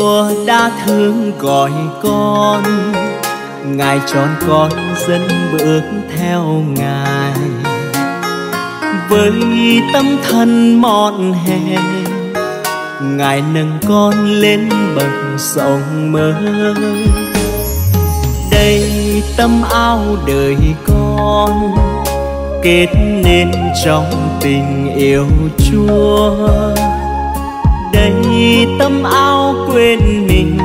Chúa đã thương gọi con, Ngài chọn con dẫn bước theo Ngài. Với tâm thân mọn hè, Ngài nâng con lên bậc sông mới. Đây tâm ao đời con, kết nên trong tình yêu Chúa. Đây tâm ao quên mình,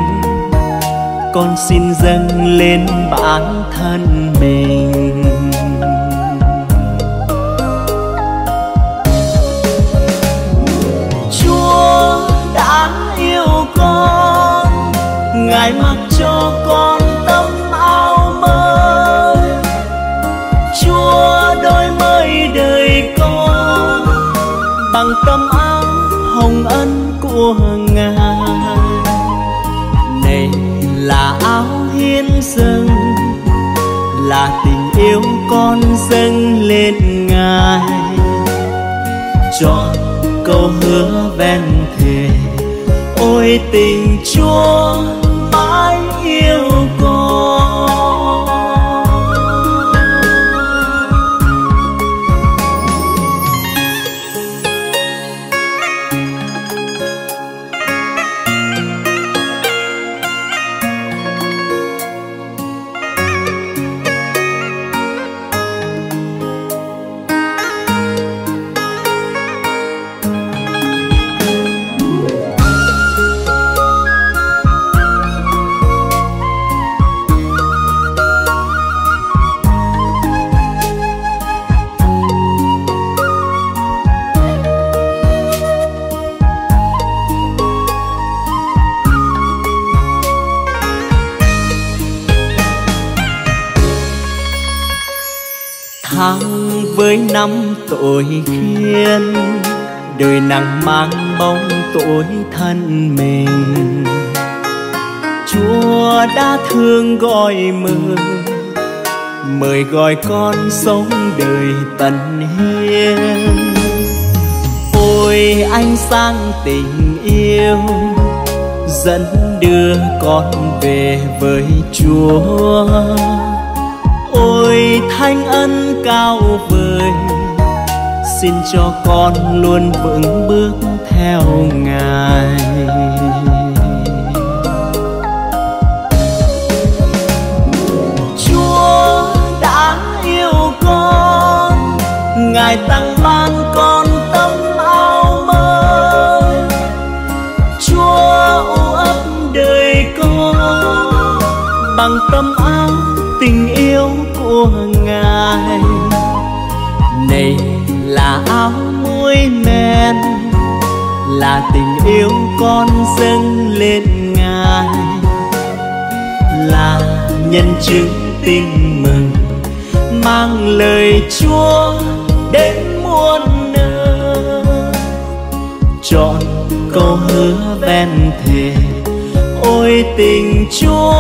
con xin dâng lên bản thân mình. Chúa đã yêu con, Ngài mặc cho con tâm ao mới. Chúa đổi mới đời con bằng tâm ao hồng ân của Ngài. Này là áo hiến dâng, là tình yêu con dâng lên Ngài. Chọn câu hứa ven thề, ôi tình Chúa mãi yêu con. Với năm tội khiên, đời nặng mang bóng tội thân mình. Chúa đã thương gọi mời, mời gọi con sống đời tận hiến. Ôi ánh sáng tình yêu, dẫn đưa con về với Chúa. Ôi thánh ân cao vời, xin cho con luôn vững bước theo Ngài. Chúa đã yêu con, Ngài tặng ban con tâm ao mới. Chúa âu ấp đời con bằng tâm ao tình yêu của Ngài. Này là áo muối men, là tình yêu con dâng lên Ngài. Là nhân chứng tin mừng, mang lời Chúa đến muôn nơi. Chọn câu hứa ven thề, ôi tình Chúa.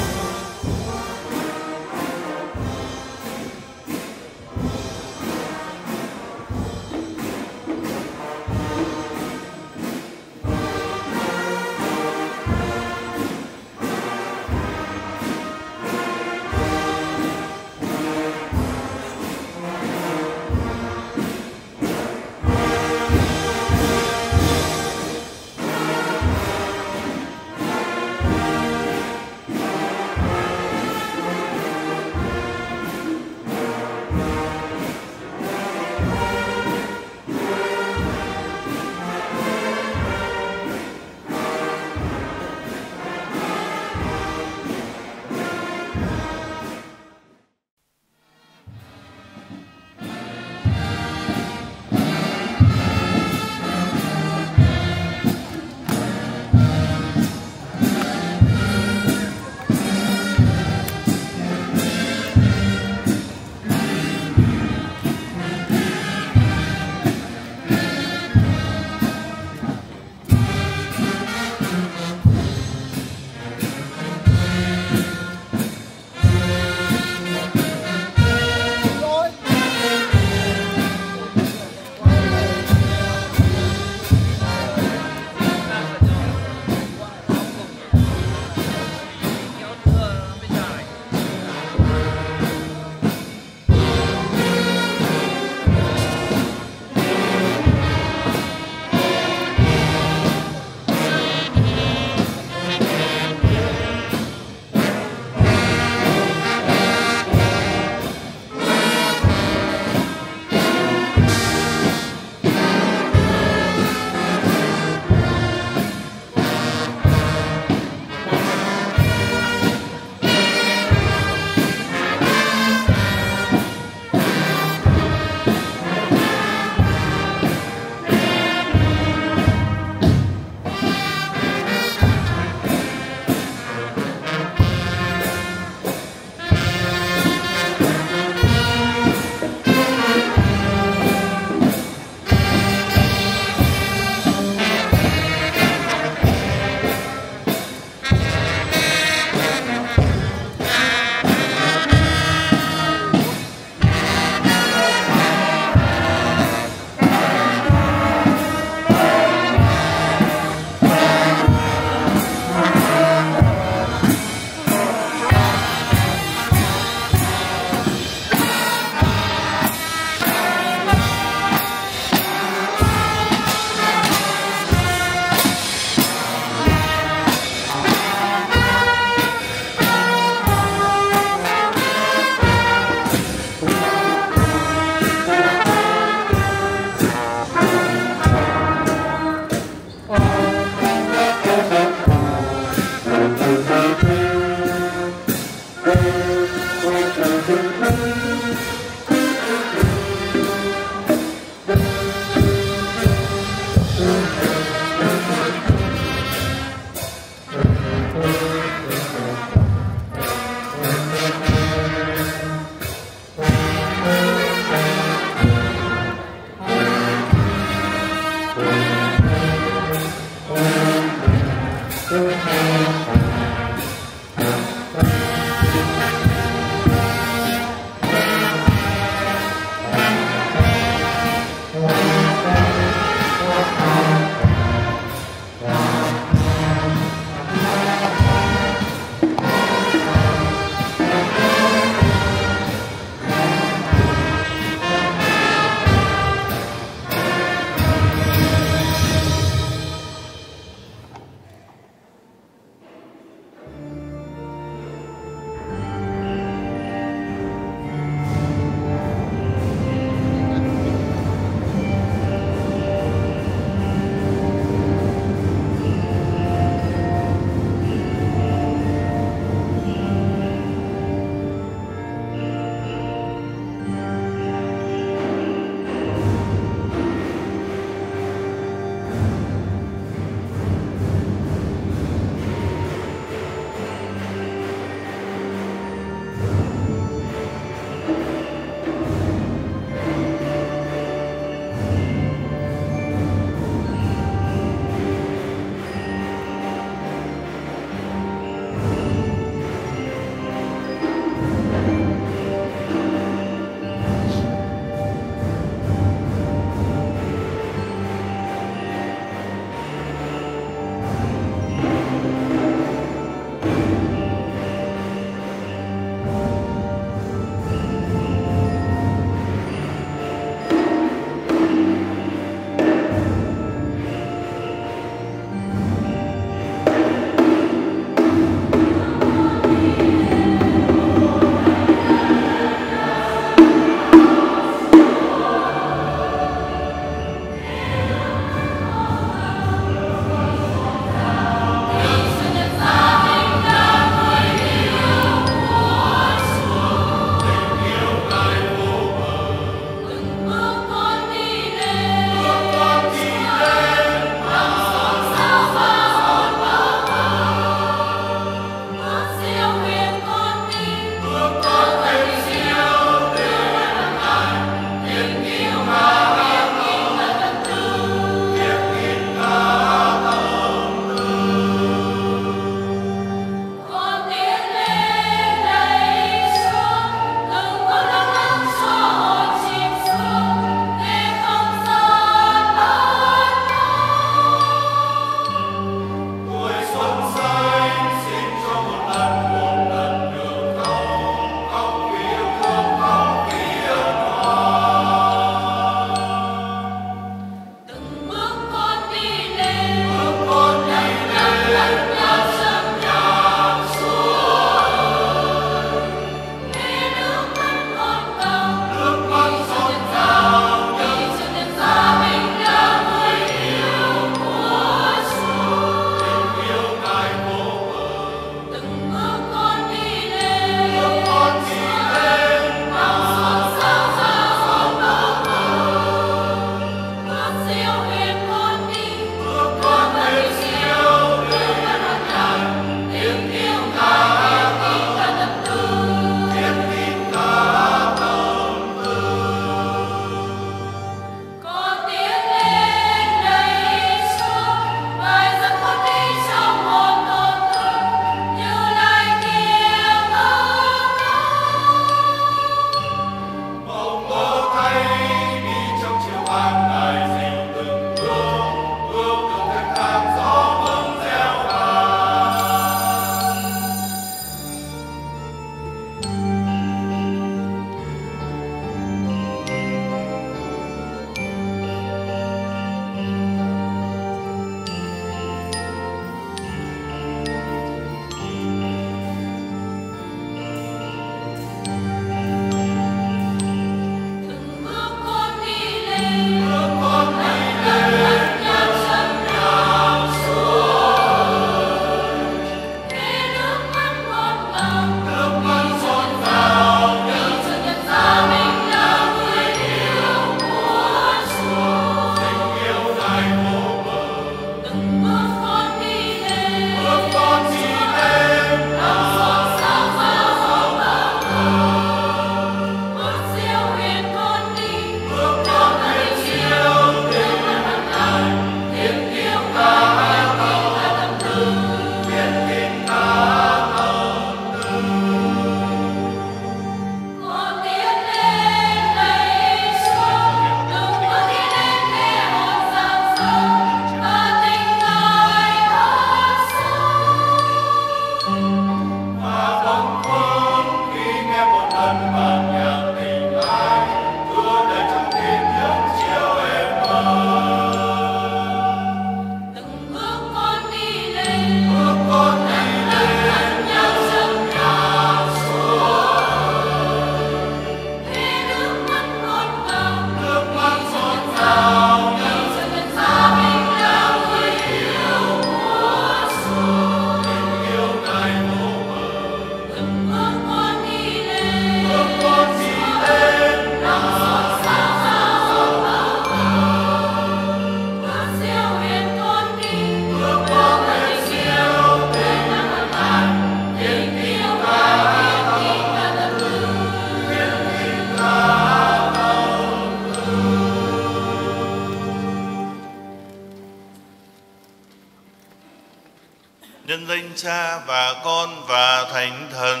Cha và Con và Thánh Thần.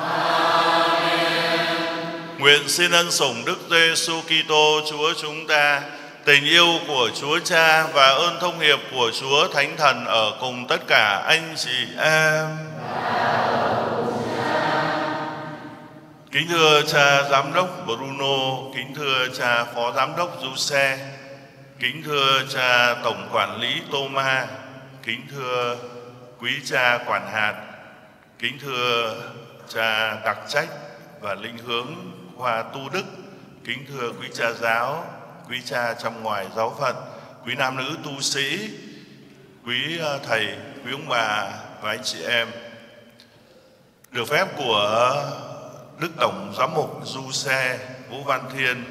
Amen. Nguyện xin ân sủng Đức Giê-su Ki-tô Chúa chúng ta, tình yêu của Chúa Cha và ơn thông hiệp của Chúa Thánh Thần ở cùng tất cả anh chị em. Kính thưa cha giám đốc Bruno, kính thưa cha phó giám đốc Du Xe, kính thưa cha tổng quản lý Tôma, kính thưa quý cha quản hạt, kính thưa cha đặc trách và linh hướng khoa Tu Đức, kính thưa quý cha giáo, quý cha trong ngoài giáo phận, quý nam nữ tu sĩ, quý thầy, quý ông bà và anh chị em. Được phép của Đức Tổng Giám mục Giuse Vũ Văn Thiên,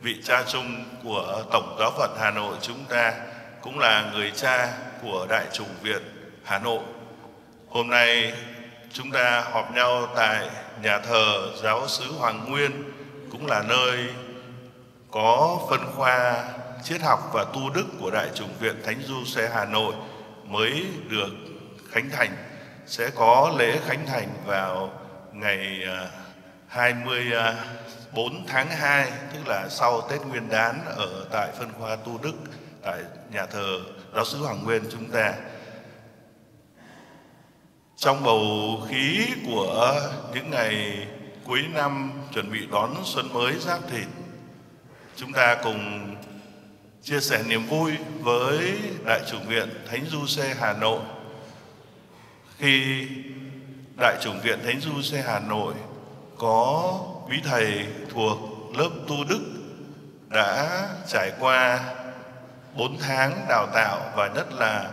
vị cha chung của Tổng giáo phận Hà Nội chúng ta, cũng là người cha của Đại chủng viện Hà Nội. Hôm nay chúng ta họp nhau tại nhà thờ Giáo xứ Hoàng Nguyên, cũng là nơi có phân khoa triết học và tu đức của Đại chủng viện Thánh Giuse Hà Nội mới được khánh thành. Sẽ có lễ khánh thành vào ngày 24 tháng 2, tức là sau Tết Nguyên đán, ở tại phân khoa tu đức tại nhà thờ Giáo xứ Hoàng Nguyên chúng ta. Trong bầu khí của những ngày cuối năm chuẩn bị đón xuân mới Giáp Thìn, chúng ta cùng chia sẻ niềm vui với Đại chủng viện Thánh Giuse Hà Nội khi Đại chủng viện Thánh Giuse Hà Nội có quý thầy thuộc lớp tu đức đã trải qua 4 tháng đào tạo, và nhất là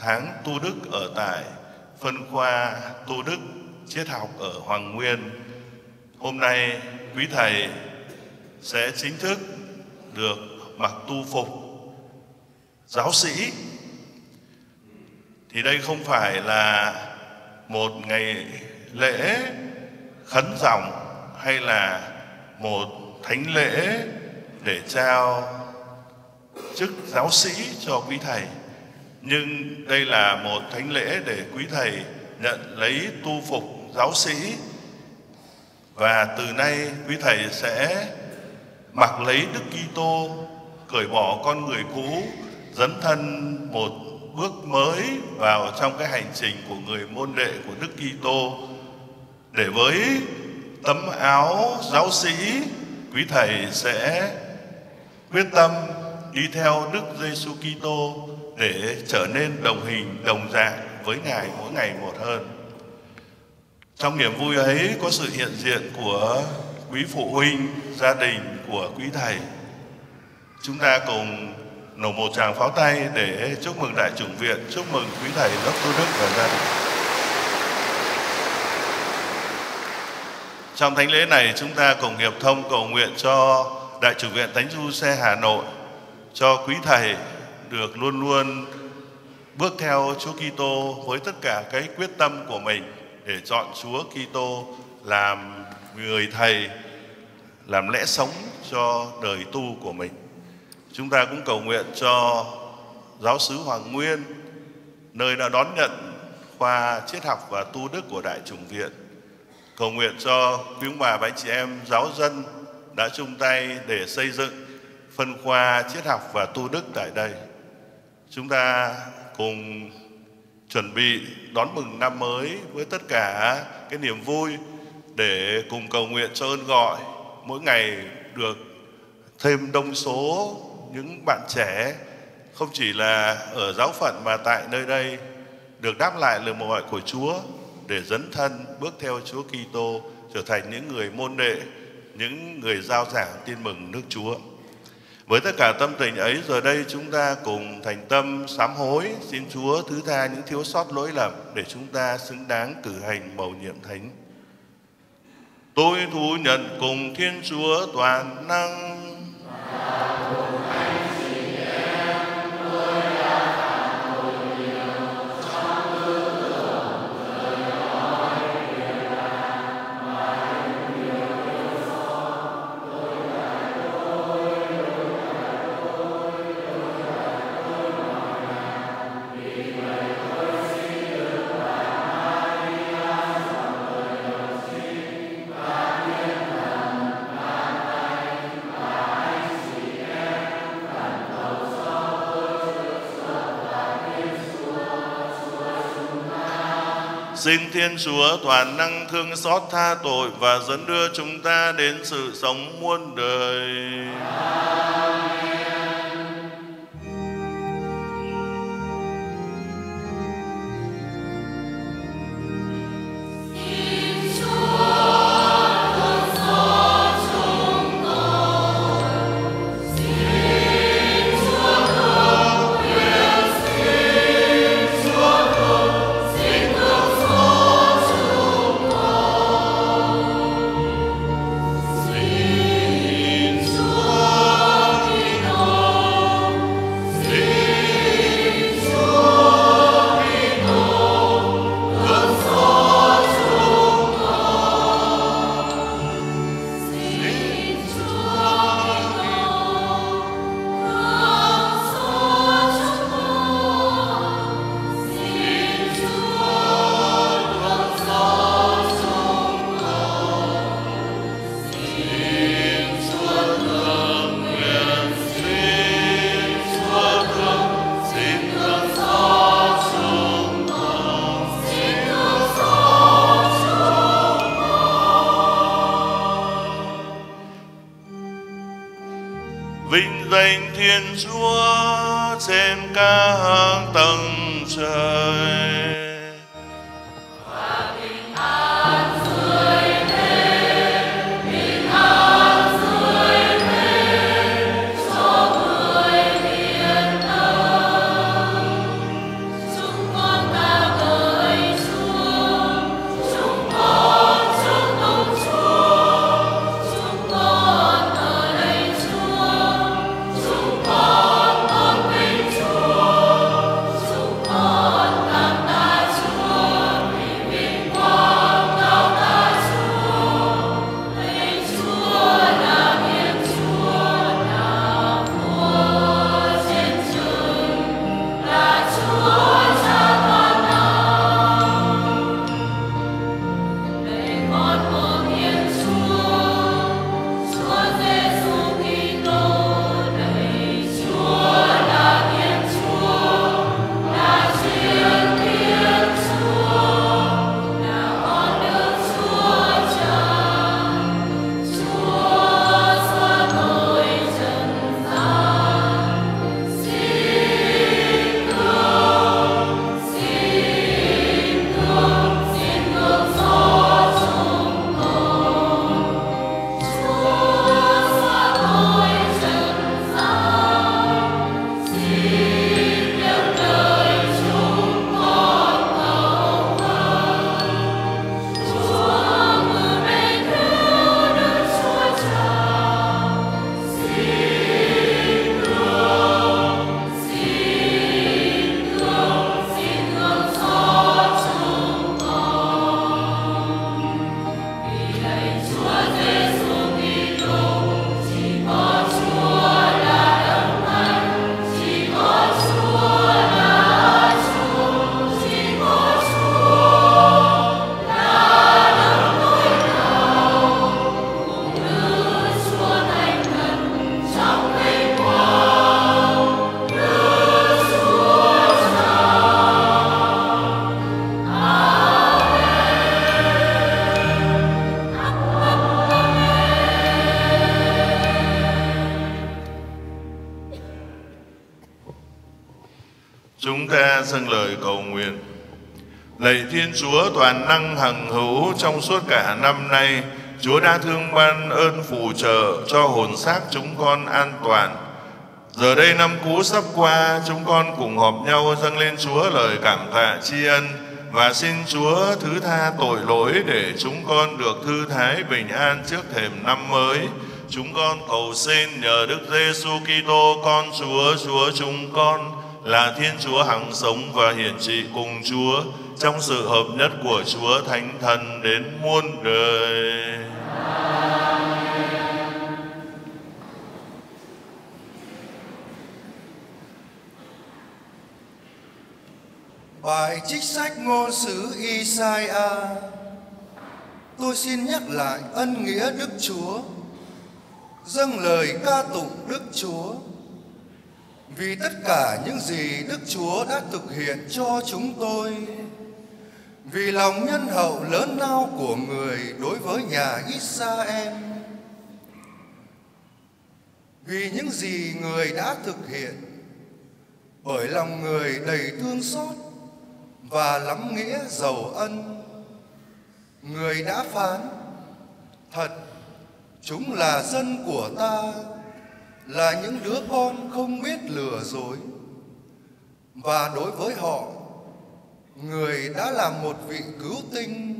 tháng tu đức ở tại phân khoa tu đức triết học ở Hoàng Nguyên. Hôm nay quý thầy sẽ chính thức được mặc tu phục giáo sĩ. Thì đây không phải là một ngày lễ khấn ròng hay là một thánh lễ để trao chức giáo sĩ cho quý thầy, nhưng đây là một thánh lễ để quý thầy nhận lấy tu phục giáo sĩ. Và từ nay quý thầy sẽ mặc lấy Đức Kitô, cởi bỏ con người cũ, dấn thân một bước mới vào trong cái hành trình của người môn đệ của Đức Kitô, để với tấm áo giáo sĩ, quý thầy sẽ quyết tâm đi theo Đức Giê-su Ki-tô để trở nên đồng hình đồng dạng với Ngài mỗi ngày một hơn. Trong niềm vui ấy có sự hiện diện của quý phụ huynh, gia đình của quý thầy. Chúng ta cùng nổ một tràng pháo tay để chúc mừng Đại chủng viện, chúc mừng quý thầy lớp tu đức và gia đình. Trong thánh lễ này, chúng ta cùng hiệp thông cầu nguyện cho Đại chủng viện Thánh Giuse Hà Nội, cho quý thầy được luôn luôn bước theo Chúa Kitô với tất cả cái quyết tâm của mình để chọn Chúa Kitô làm người thầy, làm lẽ sống cho đời tu của mình. Chúng ta cũng cầu nguyện cho Giáo xứ Hoàng Nguyên, nơi đã đón nhận khoa triết học và tu đức của Đại chủng viện. Cầu nguyện cho quý ông bà và anh chị em giáo dân đã chung tay để xây dựng phân khoa triết học và tu đức tại đây. Chúng ta cùng chuẩn bị đón mừng năm mới với tất cả cái niềm vui, để cùng cầu nguyện cho ơn gọi mỗi ngày được thêm đông số những bạn trẻ, không chỉ là ở giáo phận mà tại nơi đây, được đáp lại lời mời gọi của Chúa để dấn thân bước theo Chúa Kitô, trở thành những người môn đệ, những người giao giảng tin mừng nước Chúa. Với tất cả tâm tình ấy, giờ đây chúng ta cùng thành tâm sám hối, xin Chúa thứ tha những thiếu sót lỗi lầm, để chúng ta xứng đáng cử hành mầu nhiệm thánh. Tôi thú nhận cùng Thiên Chúa toàn năng, Xin Thiên Chúa toàn năng thương xót tha tội và dẫn đưa chúng ta đến sự sống muôn đời. Dâng lời cầu nguyện. Lạy Thiên Chúa toàn năng hằng hữu, trong suốt cả năm nay, Chúa đã thương ban ơn phù trợ cho hồn xác chúng con an toàn. Giờ đây năm cũ sắp qua, chúng con cùng họp nhau dâng lên Chúa lời cảm tạ tri ân và xin Chúa thứ tha tội lỗi để chúng con được thư thái bình an trước thềm năm mới. Chúng con cầu xin nhờ Đức Giê-su Ki-tô con Chúa, Chúa chúng con là Thiên Chúa hằng sống và hiển trị cùng Chúa trong sự hợp nhất của Chúa Thánh Thần đến muôn đời. Bài trích sách ngôn sứ Isaia. Tôi xin nhắc lại ân nghĩa Đức Chúa, dâng lời ca tụng Đức Chúa, vì tất cả những gì Đức Chúa đã thực hiện cho chúng tôi, Vì lòng nhân hậu lớn lao của người đối với nhà Israel, vì những gì người đã thực hiện, bởi lòng người đầy thương xót và lắm nghĩa giàu ân, người đã phán: thật, chúng là dân của ta, là những đứa con không biết lừa dối. Và đối với họ, người đã là một vị cứu tinh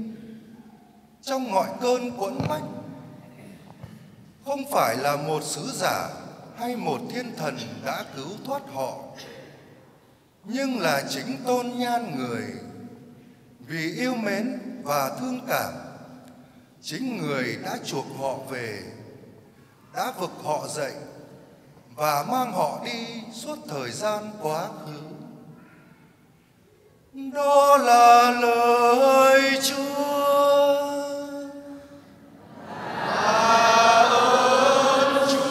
trong mọi cơn quẫn bách, không phải là một sứ giả hay một thiên thần đã cứu thoát họ, nhưng là chính tôn nhan người, vì yêu mến và thương cảm, chính người đã chuộc họ về, đã vực họ dậy và mang họ đi suốt thời gian quá khứ. Đó là lời Chúa. Tạ ơn Chúa.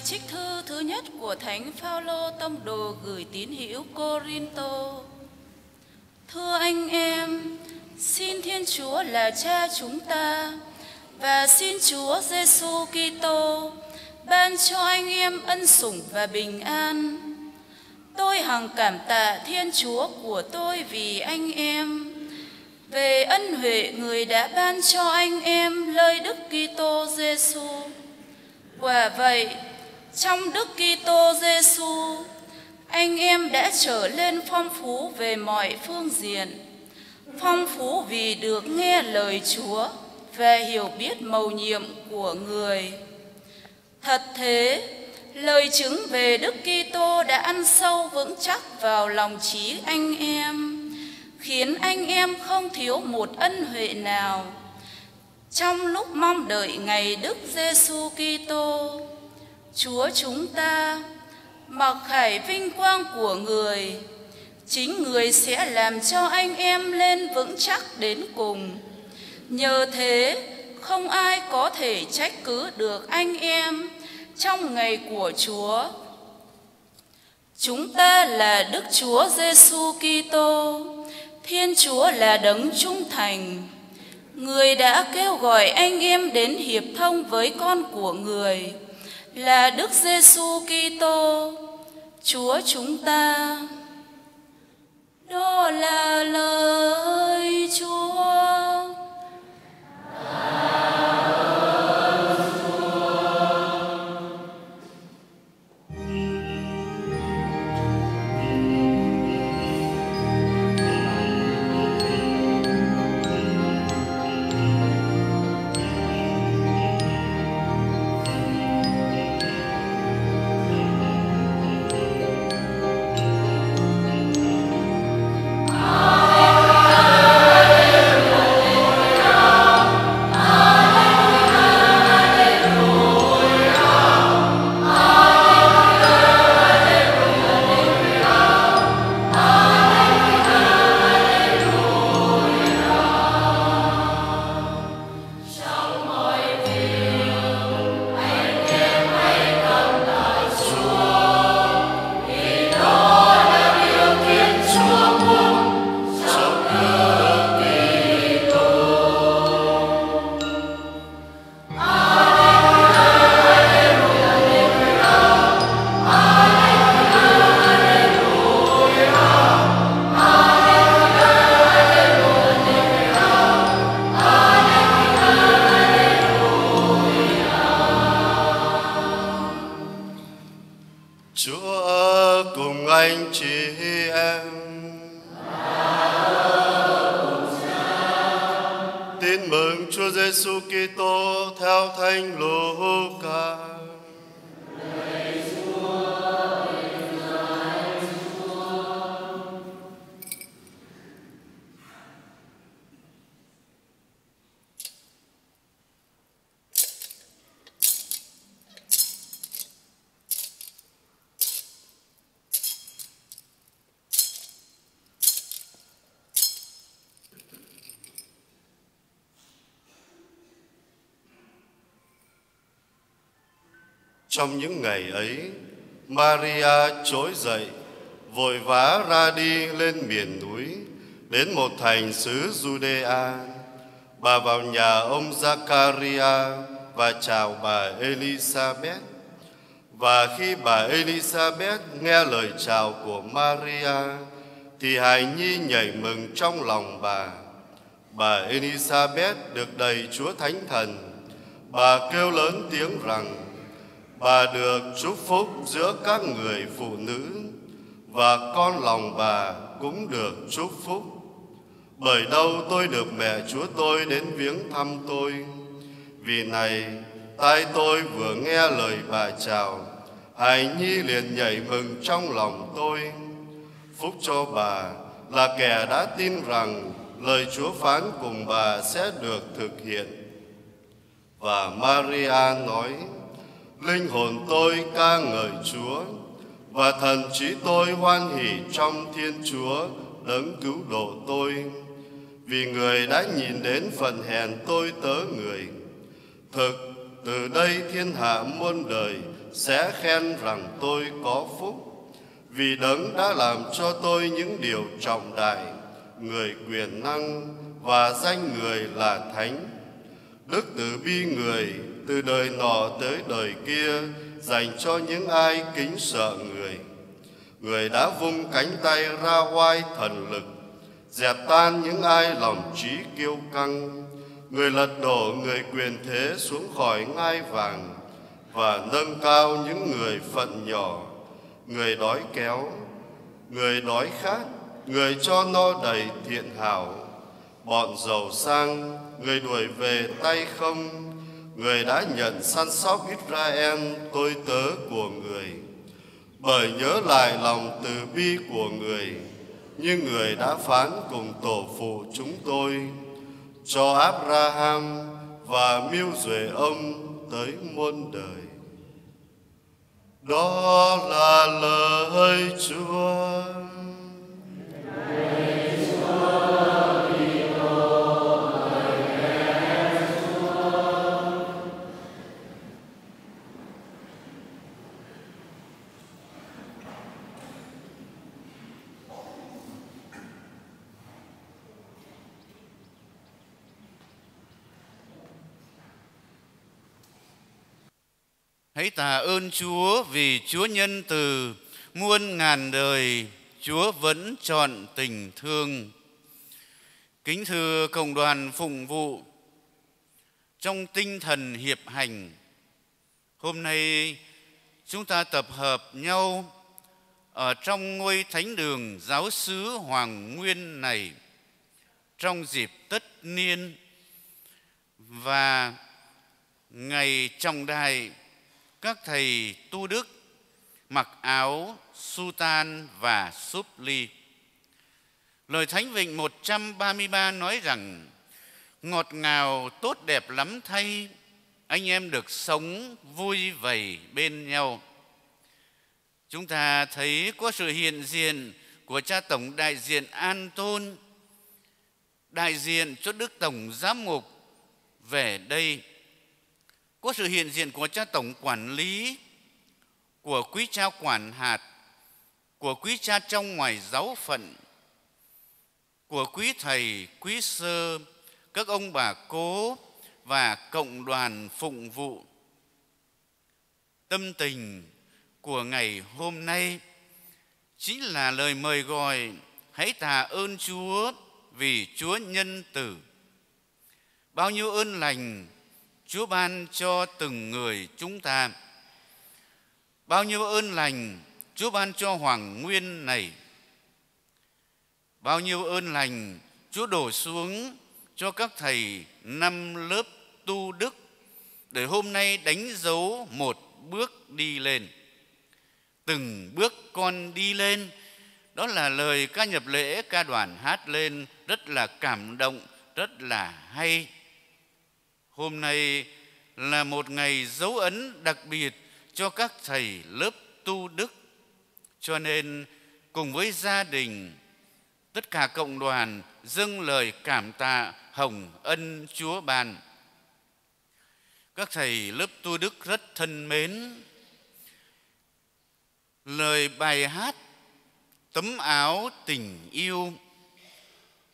Lời trích thư thứ nhất của Thánh Paulo tông đồ gửi tín hữu Cô-rin-tô. Thưa anh em, xin Thiên Chúa là Cha chúng ta và xin Chúa Giê-su Ki-tô ban cho anh em ân sủng và bình an. Tôi hằng cảm tạ Thiên Chúa của tôi vì anh em, về ân huệ Người đã ban cho anh em lời Đức Kitô Giêsu. Quả vậy, trong Đức Kitô Giêsu, anh em đã trở lên phong phú về mọi phương diện, phong phú vì được nghe lời Chúa và hiểu biết mầu nhiệm của Người. Thật thế, lời chứng về Đức Kitô đã ăn sâu vững chắc vào lòng trí anh em, khiến anh em không thiếu một ân huệ nào trong lúc mong đợi ngày Đức Giê-su Ki-tô Chúa chúng ta. Mặc khải vinh quang của Người, chính Người sẽ làm cho anh em lên vững chắc đến cùng. Nhờ thế, không ai có thể trách cứ được anh em trong ngày của Chúa. Chúng ta là Đức Chúa Giê-su Ki-tô, Thiên Chúa là đấng trung thành. Người đã kêu gọi anh em đến hiệp thông với con của Người là Đức Giê-su Ki-tô, Chúa chúng ta. Đó là lời Chúa. Trong những ngày ấy, Maria trỗi dậy, vội vã ra đi lên miền núi, đến một thành xứ Judea. Bà vào nhà ông Zakaria và chào bà Elisabeth. Và khi bà Elisabeth nghe lời chào của Maria, thì hài nhi nhảy mừng trong lòng bà. Bà Elisabeth được đầy Chúa Thánh Thần. Bà kêu lớn tiếng rằng, bà được chúc phúc giữa các người phụ nữ, và con lòng bà cũng được chúc phúc. Bởi đâu tôi được mẹ Chúa tôi đến viếng thăm tôi? Vì này, tai tôi vừa nghe lời bà chào, hài nhi liền nhảy mừng trong lòng tôi. Phúc cho bà là kẻ đã tin rằng lời Chúa phán cùng bà sẽ được thực hiện. Và Maria nói, linh hồn tôi ca ngợi Chúa, và thần trí tôi hoan hỉ trong Thiên Chúa đấng cứu độ tôi, vì Người đã nhìn đến phần hèn tôi tớ người. Thực Từ đây thiên hạ muôn đời sẽ khen rằng tôi có phúc, vì Đấng đã làm cho tôi những điều trọng đại, người quyền năng và danh người là Thánh. Đức từ bi người từ đời nọ tới đời kia dành cho những ai kính sợ người. Người đã vung cánh tay ra oai thần lực, dẹp tan những ai lòng trí kiêu căng. Người lật đổ người quyền thế xuống khỏi ngai vàng và nâng cao những người phận nhỏ. Người đói kéo, người đói khát, người cho no đầy thiện hảo. Bọn giàu sang, người đuổi về tay không. Người đã nhận săn sóc Israel, tôi tớ của người. Bởi nhớ lại lòng từ bi của người, như người đã phán cùng tổ phụ chúng tôi, cho Áp-ra-ham và mưu duệ ông tới muôn đời. Đó là lời Chúa. Hãy tạ ơn Chúa vì Chúa nhân từ, muôn ngàn đời Chúa vẫn trọn tình thương. Kính thưa cộng đoàn phụng vụ, trong tinh thần hiệp hành, hôm nay chúng ta tập hợp nhau ở trong ngôi thánh đường Giáo xứ Hoàng Nguyên này trong dịp tất niên và ngày trọng đại. Các thầy tu đức mặc áo sutan và surplis. Lời Thánh Vịnh 133 nói rằng ngọt ngào tốt đẹp lắm thay, anh em được sống vui vầy bên nhau. Chúng ta thấy có sự hiện diện của cha tổng đại diện Antôn, đại diện cho Đức Tổng Giám mục về đây. Có sự hiện diện của cha tổng quản lý, của quý cha quản hạt, của quý cha trong ngoài giáo phận, của quý thầy, quý sơ, các ông bà cố và cộng đoàn phụng vụ. Tâm tình của ngày hôm nay chính là lời mời gọi hãy tạ ơn Chúa vì Chúa nhân từ. Bao nhiêu ơn lành Chúa ban cho từng người chúng ta. Bao nhiêu ơn lành Chúa ban cho Hoàng Nguyên này. Bao nhiêu ơn lành Chúa đổ xuống cho các thầy năm lớp tu đức để hôm nay đánh dấu một bước đi lên. Từng bước con đi lên, đó là lời ca nhập lễ ca đoàn hát lên rất là cảm động, rất là hay. Hôm nay là một ngày dấu ấn đặc biệt cho các thầy lớp tu đức. Cho nên cùng với gia đình, tất cả cộng đoàn dâng lời cảm tạ hồng ân Chúa ban. Các thầy lớp tu đức rất thân mến. Lời bài hát Tấm Áo Tình Yêu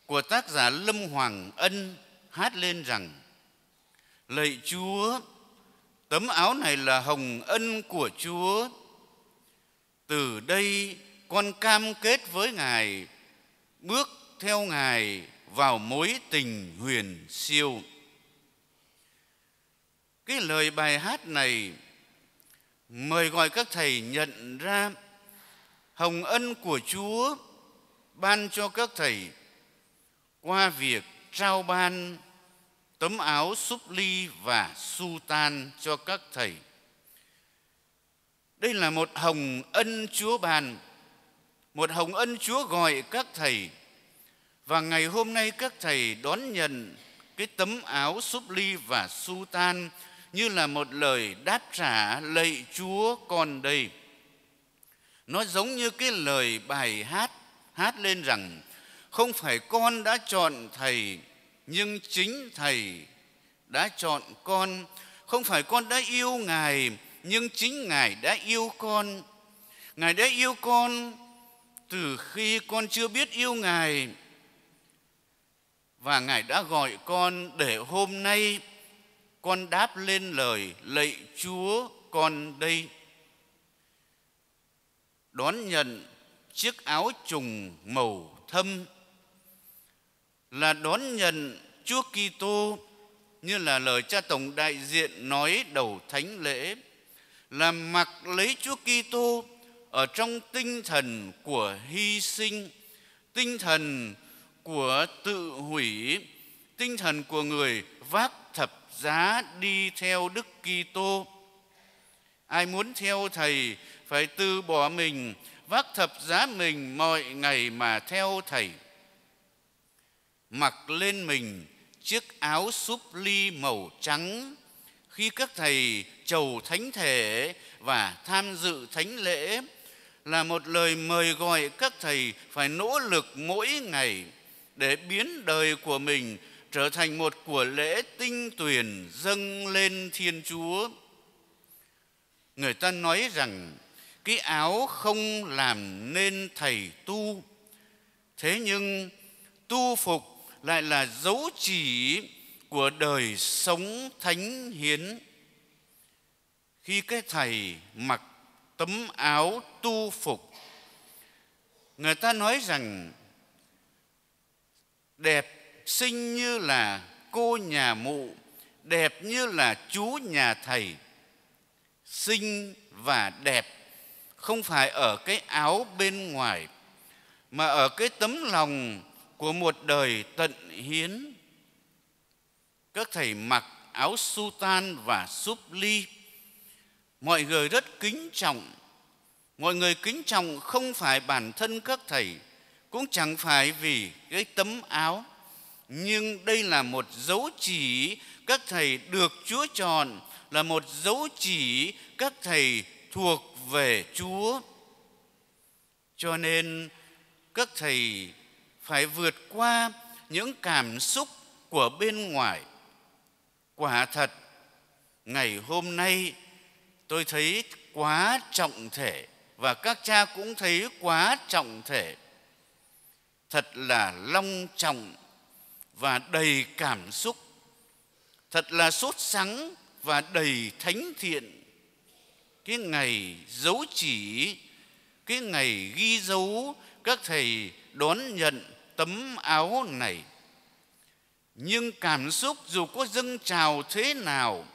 của tác giả Lâm Hoàng Ân hát lên rằng: Lạy Chúa, tấm áo này là hồng ân của Chúa. Từ đây con cam kết với Ngài, bước theo Ngài vào mối tình huyền siêu. Cái lời bài hát này mời gọi các thầy nhận ra hồng ân của Chúa ban cho các thầy qua việc trao ban tấm áo surplis và sutan cho các thầy. Đây là một hồng ân Chúa ban, một hồng ân Chúa gọi các thầy. Và ngày hôm nay các thầy đón nhận cái tấm áo surplis và sutan như là một lời đáp trả lạy Chúa con đây. Nó giống như cái lời bài hát hát lên rằng không phải con đã chọn thầy, nhưng chính thầy đã chọn con. Không phải con đã yêu Ngài, nhưng chính Ngài đã yêu con. Ngài đã yêu con từ khi con chưa biết yêu Ngài. Và Ngài đã gọi con để hôm nay con đáp lên lời lạy Chúa con đây. Đón nhận chiếc áo trùng màu thâm là đón nhận Chúa Kitô, như là lời cha tổng đại diện nói đầu thánh lễ, là mặc lấy Chúa Kitô ở trong tinh thần của hy sinh, tinh thần của tự hủy, tinh thần của người vác thập giá đi theo Đức Kitô. Ai muốn theo Thầy phải từ bỏ mình, vác thập giá mình mọi ngày mà theo Thầy. Mặc lên mình chiếc áo surplis màu trắng khi các thầy chầu Thánh Thể và tham dự Thánh lễ là một lời mời gọi các thầy phải nỗ lực mỗi ngày để biến đời của mình trở thành một của lễ tinh tuyền dâng lên Thiên Chúa. Người ta nói rằng cái áo không làm nên thầy tu, thế nhưng tu phục lại là dấu chỉ của đời sống thánh hiến. Khi cái thầy mặc tấm áo tu phục, người ta nói rằng đẹp xinh như là cô nhà mụ, đẹp như là chú nhà thầy. Xinh và đẹp không phải ở cái áo bên ngoài, mà ở cái tấm lòng của một đời tận hiến. Các thầy mặc áo sutan và surplis, mọi người rất kính trọng. Mọi người kính trọng không phải bản thân các thầy, cũng chẳng phải vì cái tấm áo, nhưng đây là một dấu chỉ các thầy được Chúa chọn, là một dấu chỉ các thầy thuộc về Chúa. Cho nên các thầy phải vượt qua những cảm xúc của bên ngoài. Quả thật, ngày hôm nay tôi thấy quá trọng thể, và các cha cũng thấy quá trọng thể. Thật là long trọng và đầy cảm xúc, thật là sốt sắng và đầy thánh thiện. Cái ngày dấu chỉ, cái ngày ghi dấu các thầy đón nhận tấm áo này. Nhưng cảm xúc dù có dâng trào thế nào,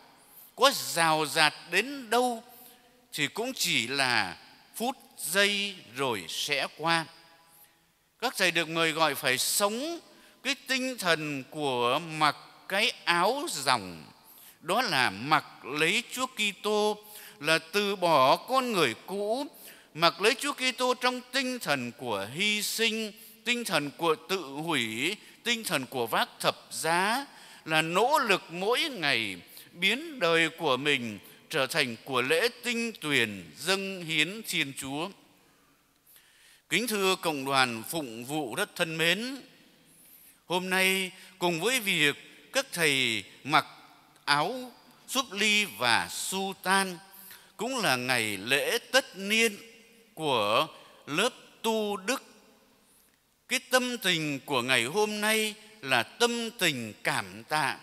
có rào rạt đến đâu, thì cũng chỉ là phút giây rồi sẽ qua. Các thầy được mời gọi phải sống cái tinh thần của mặc cái áo dòng, đó là mặc lấy Chúa Kitô, là từ bỏ con người cũ, mặc lấy Chúa Kitô trong tinh thần của hy sinh, tinh thần của tự hủy, tinh thần của vác thập giá, là nỗ lực mỗi ngày biến đời của mình trở thành của lễ tinh tuyền dâng hiến Thiên Chúa. Kính thưa cộng đoàn phụng vụ rất thân mến, hôm nay cùng với việc các thầy mặc áo surplis và sutan cũng là ngày lễ tất niên của lớp tu đức. Cái tâm tình của ngày hôm nay là tâm tình cảm tạ.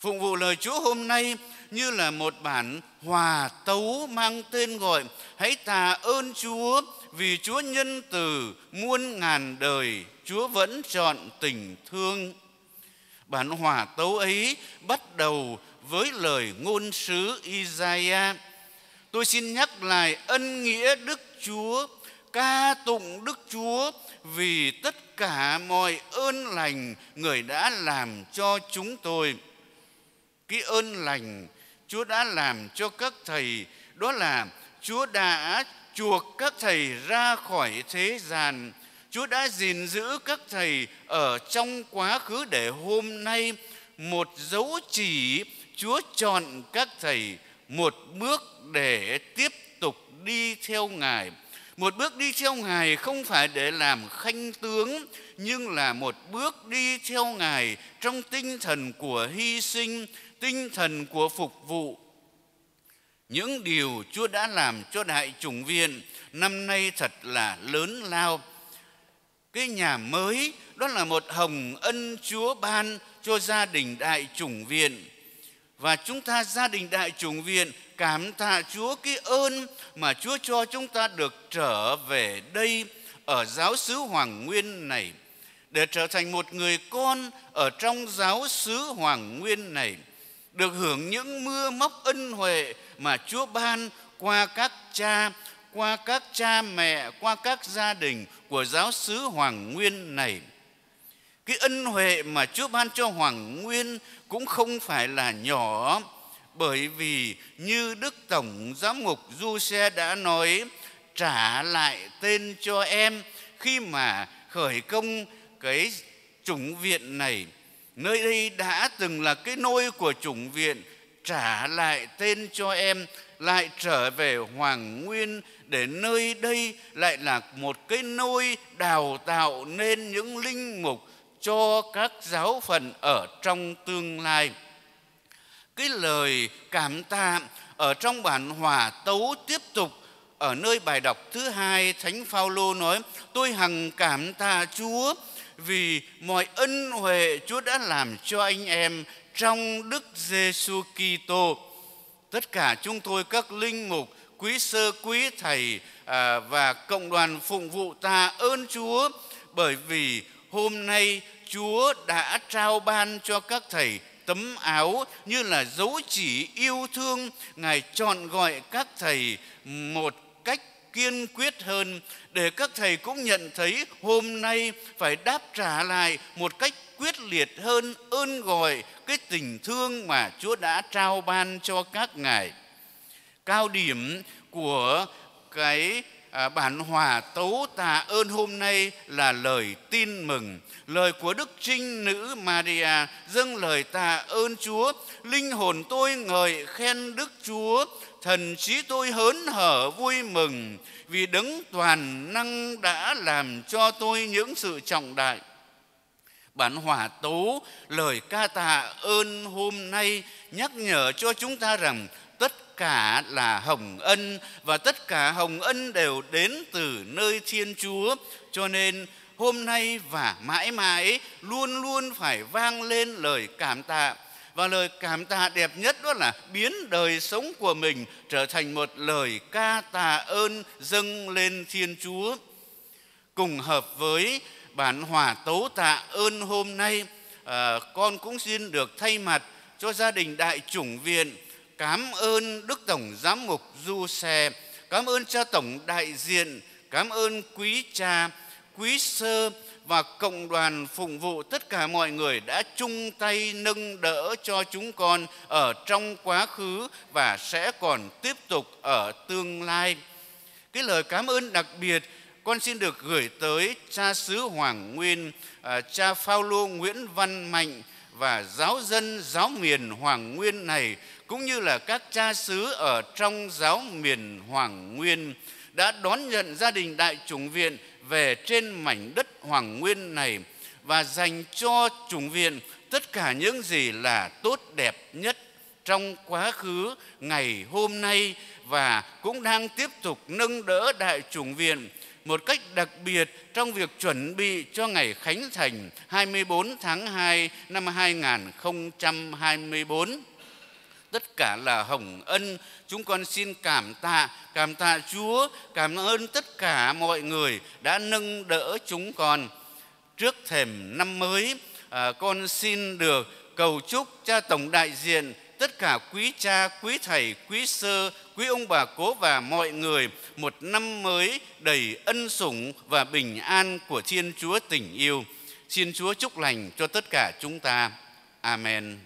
Phụng vụ lời Chúa hôm nay như là một bản hòa tấu mang tên gọi hãy tạ ơn Chúa vì Chúa nhân từ muôn ngàn đời, Chúa vẫn chọn tình thương. Bản hòa tấu ấy bắt đầu với lời ngôn sứ Isaia: tôi xin nhắc lại ân nghĩa Đức Chúa, ca tụng Đức Chúa vì tất cả mọi ơn lành Người đã làm cho chúng tôi. Cái ơn lành Chúa đã làm cho các thầy, đó là Chúa đã chuộc các thầy ra khỏi thế gian, Chúa đã gìn giữ các thầy ở trong quá khứ để hôm nay một dấu chỉ Chúa chọn các thầy một bước để tiếp tục đi theo Ngài, Một bước đi theo Ngài không phải để làm khanh tướng, nhưng là một bước đi theo Ngài trong tinh thần của hy sinh, tinh thần của phục vụ. Những điều Chúa đã làm cho Đại chủng viện năm nay thật là lớn lao. Cái nhà mới đó là một hồng ân Chúa ban cho gia đình Đại chủng viện. Và chúng ta, gia đình Đại chủng viện, cảm tạ Chúa cái ơn mà Chúa cho chúng ta được trở về đây ở giáo xứ Hoàng Nguyên này, để trở thành một người con ở trong giáo xứ Hoàng Nguyên này, được hưởng những mưa móc ân huệ mà Chúa ban qua các cha mẹ, qua các gia đình của giáo xứ Hoàng Nguyên này. Cái ân huệ mà Chúa ban cho Hoàng Nguyên cũng không phải là nhỏ, bởi vì như Đức Tổng Giám mục Du Xe đã nói, trả lại tên cho em, khi mà khởi công cái chủng viện này, nơi đây đã từng là cái nôi của chủng viện, trả lại tên cho em, lại trở về Hoàng Nguyên để nơi đây lại là một cái nôi đào tạo nên những linh mục cho các giáo phận ở trong tương lai. Cái lời cảm tạ ở trong bản hòa tấu tiếp tục ở nơi bài đọc thứ hai. Thánh Paulo nói: tôi hằng cảm tạ Chúa vì mọi ân huệ Chúa đã làm cho anh em trong Đức Giê-su Ki-tô. Tất cả chúng tôi các linh mục, quý sơ, quý thầy và cộng đoàn phụng vụ tạ ơn Chúa, bởi vì hôm nay Chúa đã trao ban cho các thầy tấm áo như là dấu chỉ yêu thương. Ngài chọn gọi các thầy một cách kiên quyết hơn, để các thầy cũng nhận thấy hôm nay phải đáp trả lại một cách quyết liệt hơn ơn gọi, cái tình thương mà Chúa đã trao ban cho các ngài. Cao điểm của cái bản hòa tấu tạ ơn hôm nay là lời tin mừng, lời của Đức Trinh Nữ Maria dâng lời tạ ơn Chúa. Linh hồn tôi ngợi khen Đức Chúa, thần trí tôi hớn hở vui mừng, vì Đấng toàn năng đã làm cho tôi những sự trọng đại. Bản hòa tấu lời ca tạ ơn hôm nay nhắc nhở cho chúng ta rằng tất cả là hồng ân, và tất cả hồng ân đều đến từ nơi Thiên Chúa. Cho nên hôm nay và mãi mãi luôn luôn phải vang lên lời cảm tạ. Và lời cảm tạ đẹp nhất đó là biến đời sống của mình trở thành một lời ca tạ ơn dâng lên Thiên Chúa. Cùng hợp với bản hòa tấu tạ ơn hôm nay, con cũng xin được thay mặt cho gia đình Đại chủng viện cảm ơn Đức Tổng Giám mục Du Xe, cảm ơn cha tổng đại diện, cảm ơn quý cha, quý sơ và cộng đoàn phụng vụ, tất cả mọi người đã chung tay nâng đỡ cho chúng con ở trong quá khứ và sẽ còn tiếp tục ở tương lai. Cái lời cảm ơn đặc biệt con xin được gửi tới cha xứ Hoàng Nguyên, cha Paulo Nguyễn Văn Mạnh và giáo dân giáo miền Hoàng Nguyên này, cũng như là các cha xứ ở trong giáo miền Hoàng Nguyên đã đón nhận gia đình Đại chủng viện về trên mảnh đất Hoàng Nguyên này và dành cho chủng viện tất cả những gì là tốt đẹp nhất trong quá khứ, ngày hôm nay, và cũng đang tiếp tục nâng đỡ Đại chủng viện một cách đặc biệt trong việc chuẩn bị cho ngày khánh thành 24 tháng 2 năm 2024. Tất cả là hồng ân, chúng con xin cảm tạ Chúa, cảm ơn tất cả mọi người đã nâng đỡ chúng con. Trước thềm năm mới, con xin được cầu chúc cha tổng đại diện, tất cả quý cha, quý thầy, quý sơ, quý ông bà cố và mọi người một năm mới đầy ân sủng và bình an của Thiên Chúa tình yêu. Xin Chúa chúc lành cho tất cả chúng ta. Amen.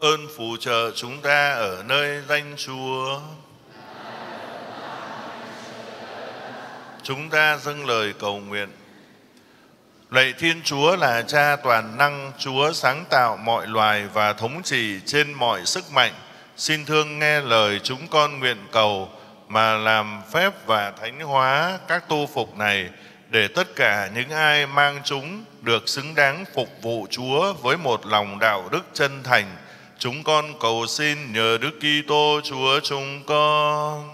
ơn phù trợ chúng ta ở nơi danh Chúa. Chúng ta dâng lời cầu nguyện. Lạy Thiên Chúa là Cha toàn năng, Chúa sáng tạo mọi loài và thống trị trên mọi sức mạnh, xin thương nghe lời chúng con nguyện cầu mà làm phép và thánh hóa các tu phục này, để tất cả những ai mang chúng được xứng đáng phục vụ Chúa với một lòng đạo đức chân thành. Chúng con cầu xin nhờ Đức Kitô Chúa chúng con.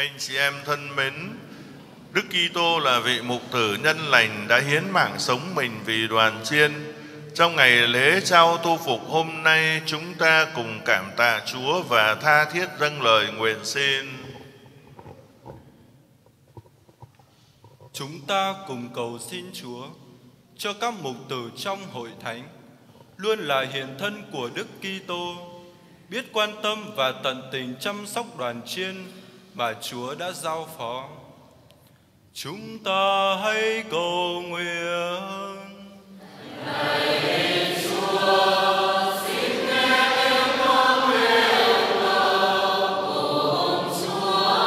Anh chị em thân mến, Đức Kitô là vị mục tử nhân lành đã hiến mạng sống mình vì đoàn chiên. Trong ngày lễ trao tu phục hôm nay, chúng ta cùng cảm tạ Chúa và tha thiết dâng lời nguyện xin. Chúng ta cùng cầu xin Chúa cho các mục tử trong hội thánh luôn là hiện thân của Đức Kitô, biết quan tâm và tận tình chăm sóc đoàn chiên mà Chúa đã giao phó. Chúng ta hãy cầu nguyện. Lạy Chúa, xin nghe tiếng con nguyện cầu của Chúa.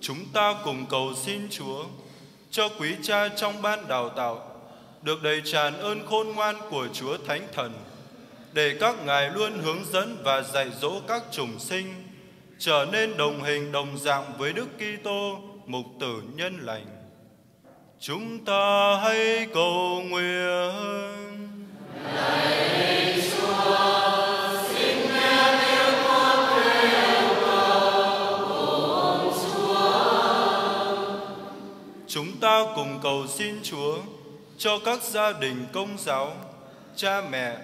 Chúng ta cùng cầu xin Chúa cho quý cha trong ban đào tạo được đầy tràn ơn khôn ngoan của Chúa Thánh Thần, để các ngài luôn hướng dẫn và dạy dỗ các chủng sinh trở nên đồng hình đồng dạng với Đức Kitô, mục tử nhân lành. Chúng ta hãy cầu nguyện. Lạy Chúa, xin nghe tiếng con nguyện cầu của Chúa. Chúng ta cùng cầu xin Chúa cho các gia đình công giáo, cha mẹ,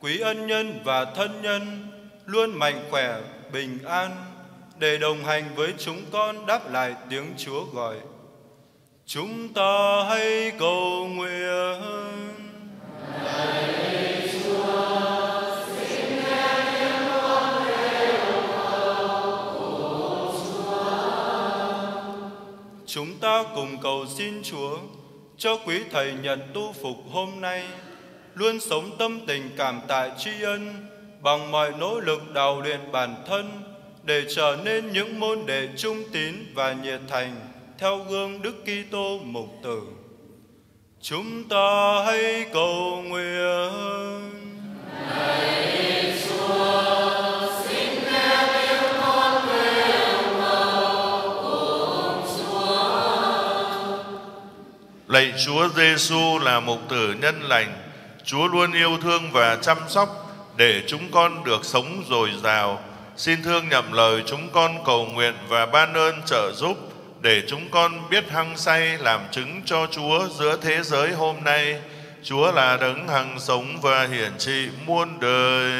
quý ân nhân và thân nhân luôn mạnh khỏe, bình an, để đồng hành với chúng con đáp lại tiếng Chúa gọi. Chúng ta hãy cầu nguyện. Lạy Chúa, xin nghe tiếng con kêu cầu của Chúa. Chúng ta cùng cầu xin Chúa cho quý thầy nhận tu phục hôm nay luôn sống tâm tình cảm tạ tri ân, bằng mọi nỗ lực đào luyện bản thân để trở nên những môn đệ trung tín và nhiệt thành theo gương Đức Kitô mục tử. Chúng ta hãy cầu nguyện. Lạy Chúa, xin nghe tiếng con kêu cầu của Chúa. Lạy Chúa Giêsu là mục tử nhân lành, Chúa luôn yêu thương và chăm sóc để chúng con được sống dồi dào. Xin thương nhậm lời chúng con cầu nguyện và ban ơn trợ giúp để chúng con biết hăng say làm chứng cho Chúa giữa thế giới hôm nay. Chúa là đấng hằng sống và hiển trị muôn đời.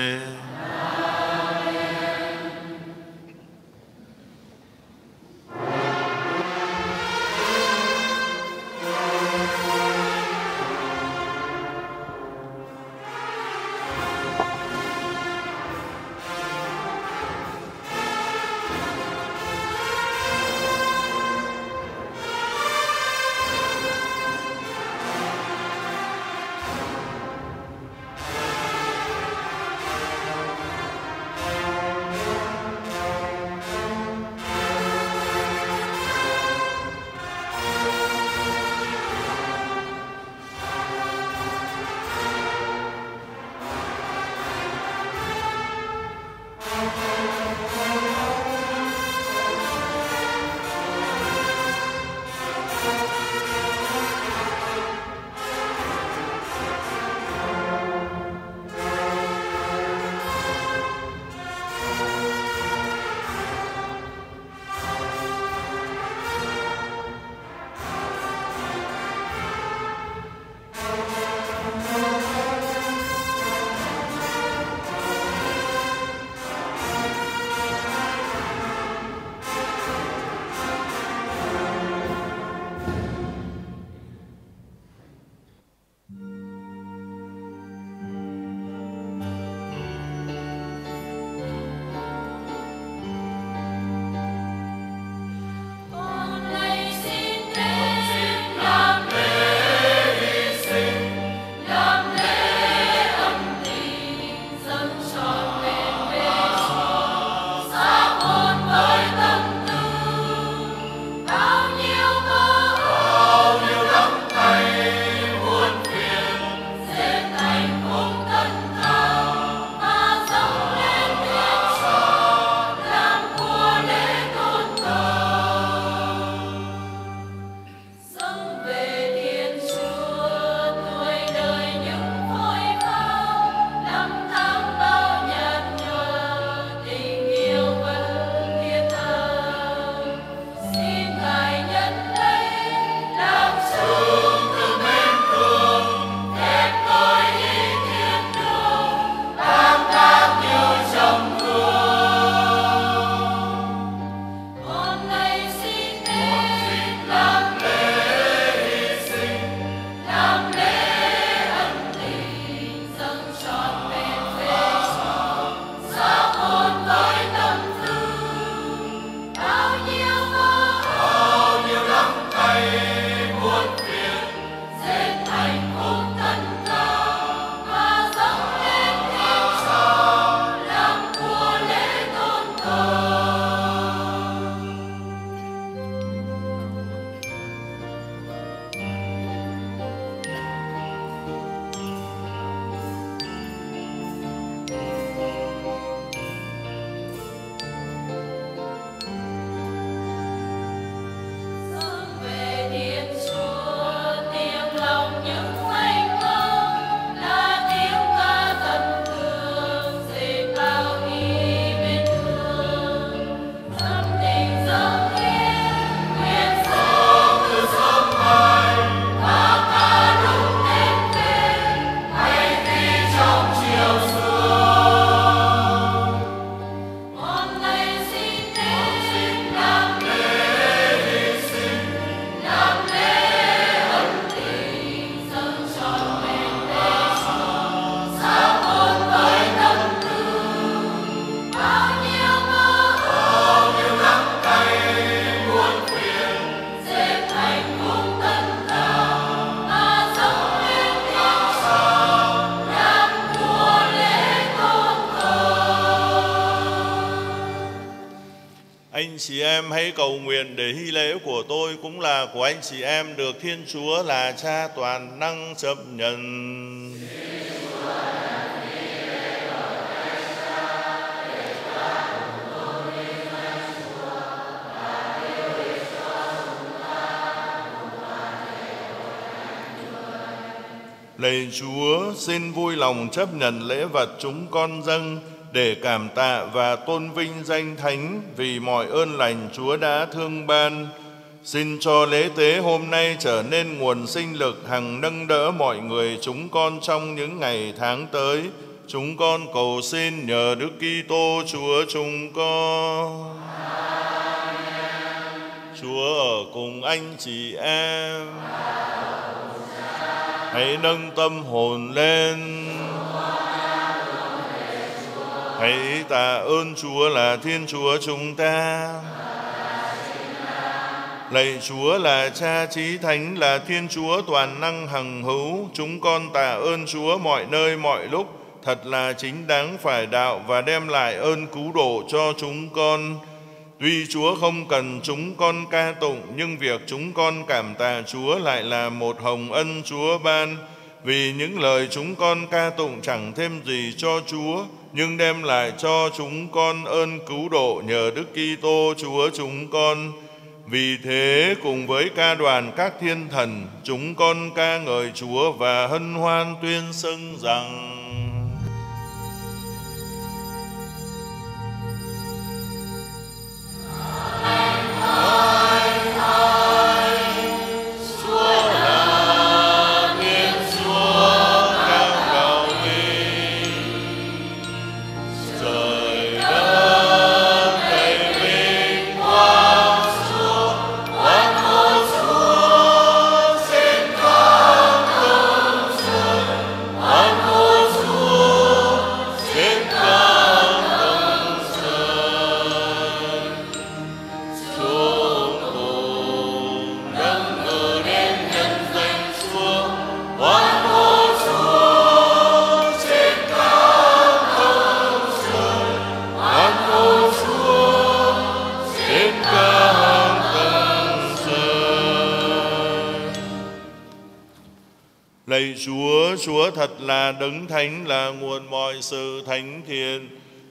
anh chị em hãy cầu nguyện để hy lễ của tôi cũng là của anh chị em được Thiên Chúa là Cha toàn năng chấp nhận. Lạy Chúa, xin vui lòng chấp nhận lễ vật chúng con dâng để cảm tạ và tôn vinh danh Thánh vì mọi ơn lành Chúa đã thương ban. Xin cho lễ tế hôm nay trở nên nguồn sinh lực hằng nâng đỡ mọi người chúng con trong những ngày tháng tới. Chúng con cầu xin nhờ Đức Kitô Chúa chúng con. Chúa ở cùng anh chị em. Hãy nâng tâm hồn lên. Hãy tạ ơn Chúa là Thiên Chúa chúng ta. Lạy Chúa là Cha Chí Thánh, là Thiên Chúa toàn năng hằng hữu. Chúng con tạ ơn Chúa mọi nơi mọi lúc. Thật là chính đáng phải đạo và đem lại ơn cứu độ cho chúng con. Tuy Chúa không cần chúng con ca tụng, nhưng việc chúng con cảm tạ Chúa lại là một hồng ân Chúa ban. Vì những lời chúng con ca tụng chẳng thêm gì cho Chúa, nhưng đem lại cho chúng con ơn cứu độ nhờ Đức Kitô Chúa chúng con. Vì thế, cùng với ca đoàn các thiên thần, chúng con ca ngợi Chúa và hân hoan tuyên xưng rằng: Chúa thật là đấng thánh, là nguồn mọi sự thánh thiện.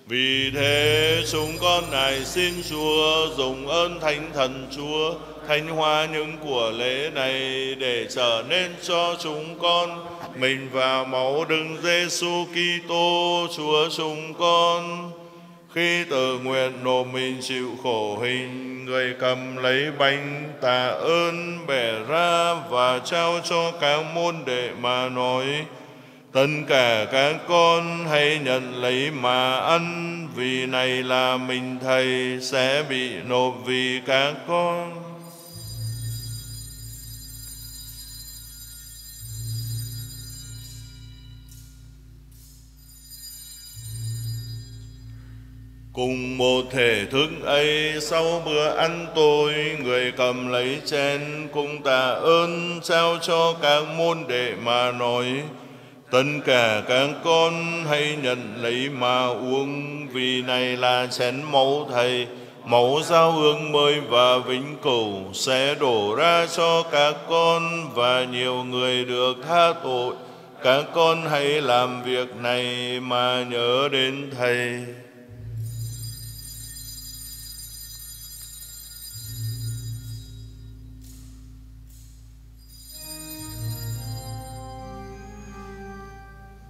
Vì thế chúng con này xin Chúa dùng ơn Thánh Thần Chúa thánh hóa những của lễ này để trở nên cho chúng con mình và máu đấng Giê-su Ki-tô Chúa chúng con. Khi tự nguyện nộp mình chịu khổ hình, người cầm lấy bánh tạ ơn, bẻ ra và trao cho các môn đệ mà nói: tất cả các con hãy nhận lấy mà ăn, vì này là mình Thầy sẽ bị nộp vì các con. Cùng một thể thức ấy, sau bữa ăn tối, người cầm lấy chén cũng tạ ơn, trao cho các môn đệ mà nói: tất cả các con hãy nhận lấy mà uống, vì này là chén máu Thầy, máu giao ước mới và vĩnh cửu, sẽ đổ ra cho các con và nhiều người được tha tội. Các con hãy làm việc này mà nhớ đến Thầy.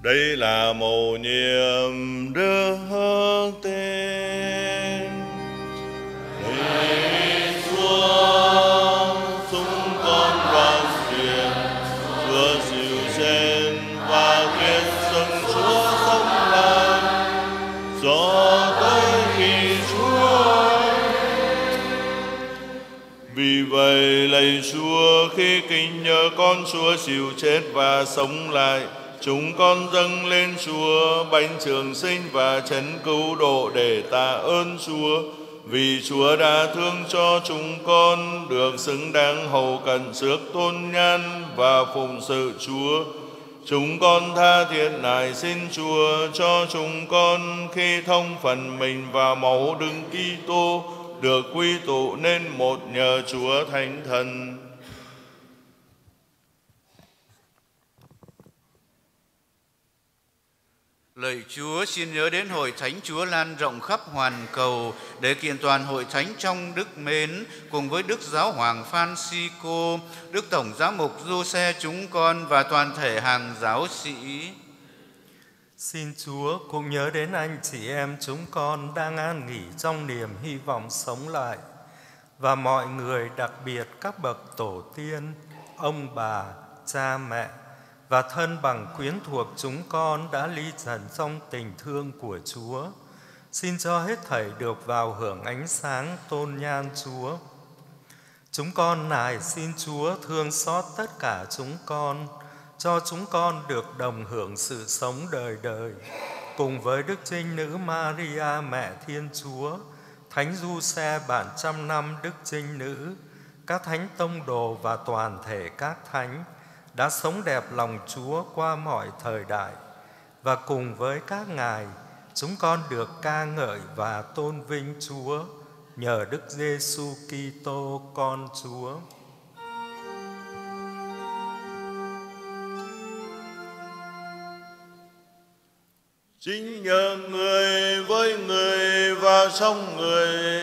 Đây là mầu nhiệm Đức Tin. Lạy Chúa, chúng con đoàn diện Chúa dịu dàng và tuyên xưng Chúa sống lại cho tới khi Chúa. Vì vậy lạy Chúa, khi kính nhớ con Chúa chịu chết và sống lại, chúng con dâng lên Chúa bánh trường sinh và chén cứu độ để tạ ơn Chúa. Vì Chúa đã thương cho chúng con, được xứng đáng hầu cận trước tôn nhan và phụng sự Chúa. Chúng con tha thiết nài xin Chúa cho chúng con khi thông phần mình và máu đấng Kitô được quy tụ nên một nhờ Chúa Thánh Thần. Lạy Chúa, xin nhớ đến Hội Thánh Chúa lan rộng khắp hoàn cầu, để kiện toàn Hội Thánh trong Đức Mến, cùng với Đức Giáo Hoàng Phanxicô, Đức Tổng Giám mục Du Xe chúng con và toàn thể hàng giáo sĩ. Xin Chúa cũng nhớ đến anh chị em chúng con đang an nghỉ trong niềm hy vọng sống lại, và mọi người, đặc biệt các bậc tổ tiên, ông bà, cha mẹ và thân bằng quyến thuộc chúng con đã ly trần trong tình thương của Chúa. Xin cho hết thảy được vào hưởng ánh sáng tôn nhan Chúa. Chúng con nài xin Chúa thương xót tất cả chúng con, cho chúng con được đồng hưởng sự sống đời đời, cùng với Đức Trinh Nữ Maria Mẹ Thiên Chúa, Thánh Giuse bản trăm năm Đức Trinh Nữ, các Thánh Tông Đồ và toàn thể các Thánh đã sống đẹp lòng Chúa qua mọi thời đại, và cùng với các ngài, chúng con được ca ngợi và tôn vinh Chúa nhờ Đức Giê-su Ki-tô Con Chúa. Chính nhờ người, với người và song người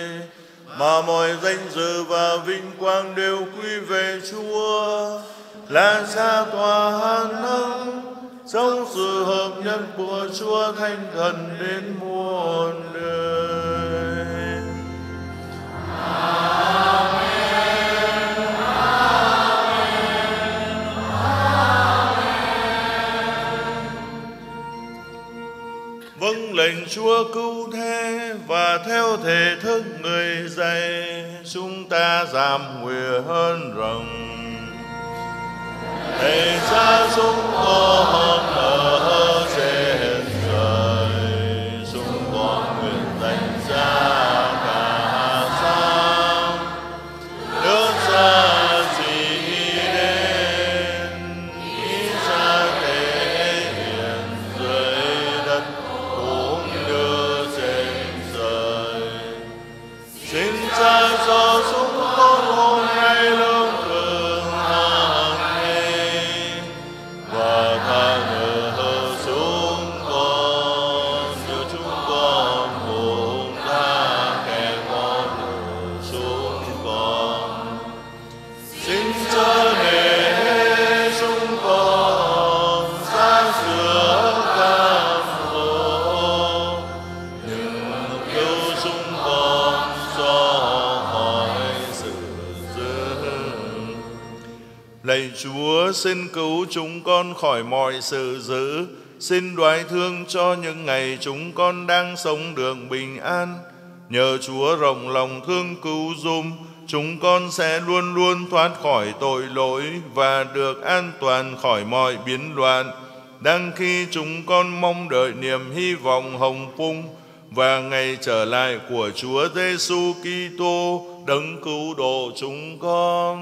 mà mọi danh dự và vinh quang đều quy về Chúa. Là xa tòa hàn năng trong sự hợp nhất của Chúa Thánh Thần đến muôn đời. Amen, amen, amen. Vâng lệnh Chúa cứu thế và theo thể thức người dạy, chúng ta giảm nguyện hơn rằng để xa chúng con ở trên trời, chúng con nguyện dành ra cả sáng nước xa gì đến khi xa thế hiện dưới đất cũng như trên trời. Xin xa cho chúng con hôm nay lương thường Chúa. Xin cứu chúng con khỏi mọi sự dữ, xin đoái thương cho những ngày chúng con đang sống đường bình an. Nhờ Chúa rộng lòng thương cứu giùm, chúng con sẽ luôn luôn thoát khỏi tội lỗi và được an toàn khỏi mọi biến loạn, đang khi chúng con mong đợi niềm hy vọng hồng phung và ngày trở lại của Chúa Giê-su Ki-tô, đấng cứu độ chúng con.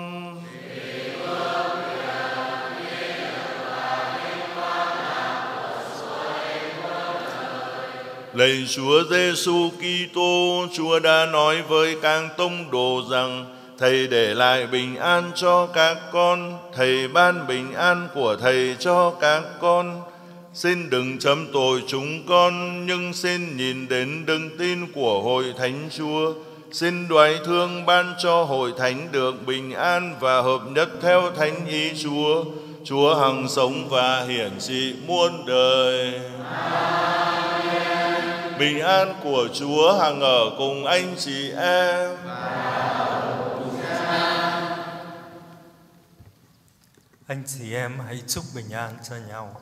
Lạy Chúa Giê-su Ki-tô, Chúa đã nói với các tông đồ rằng: Thầy để lại bình an cho các con, Thầy ban bình an của Thầy cho các con. Xin đừng chấm tội chúng con, nhưng xin nhìn đến đức tin của Hội Thánh Chúa. Xin đoái thương ban cho Hội Thánh được bình an và hợp nhất theo thánh ý Chúa, Chúa hằng sống và hiển trị muôn đời. Bình an của Chúa hằng ở cùng anh chị em. Anh chị em hãy chúc bình an cho nhau.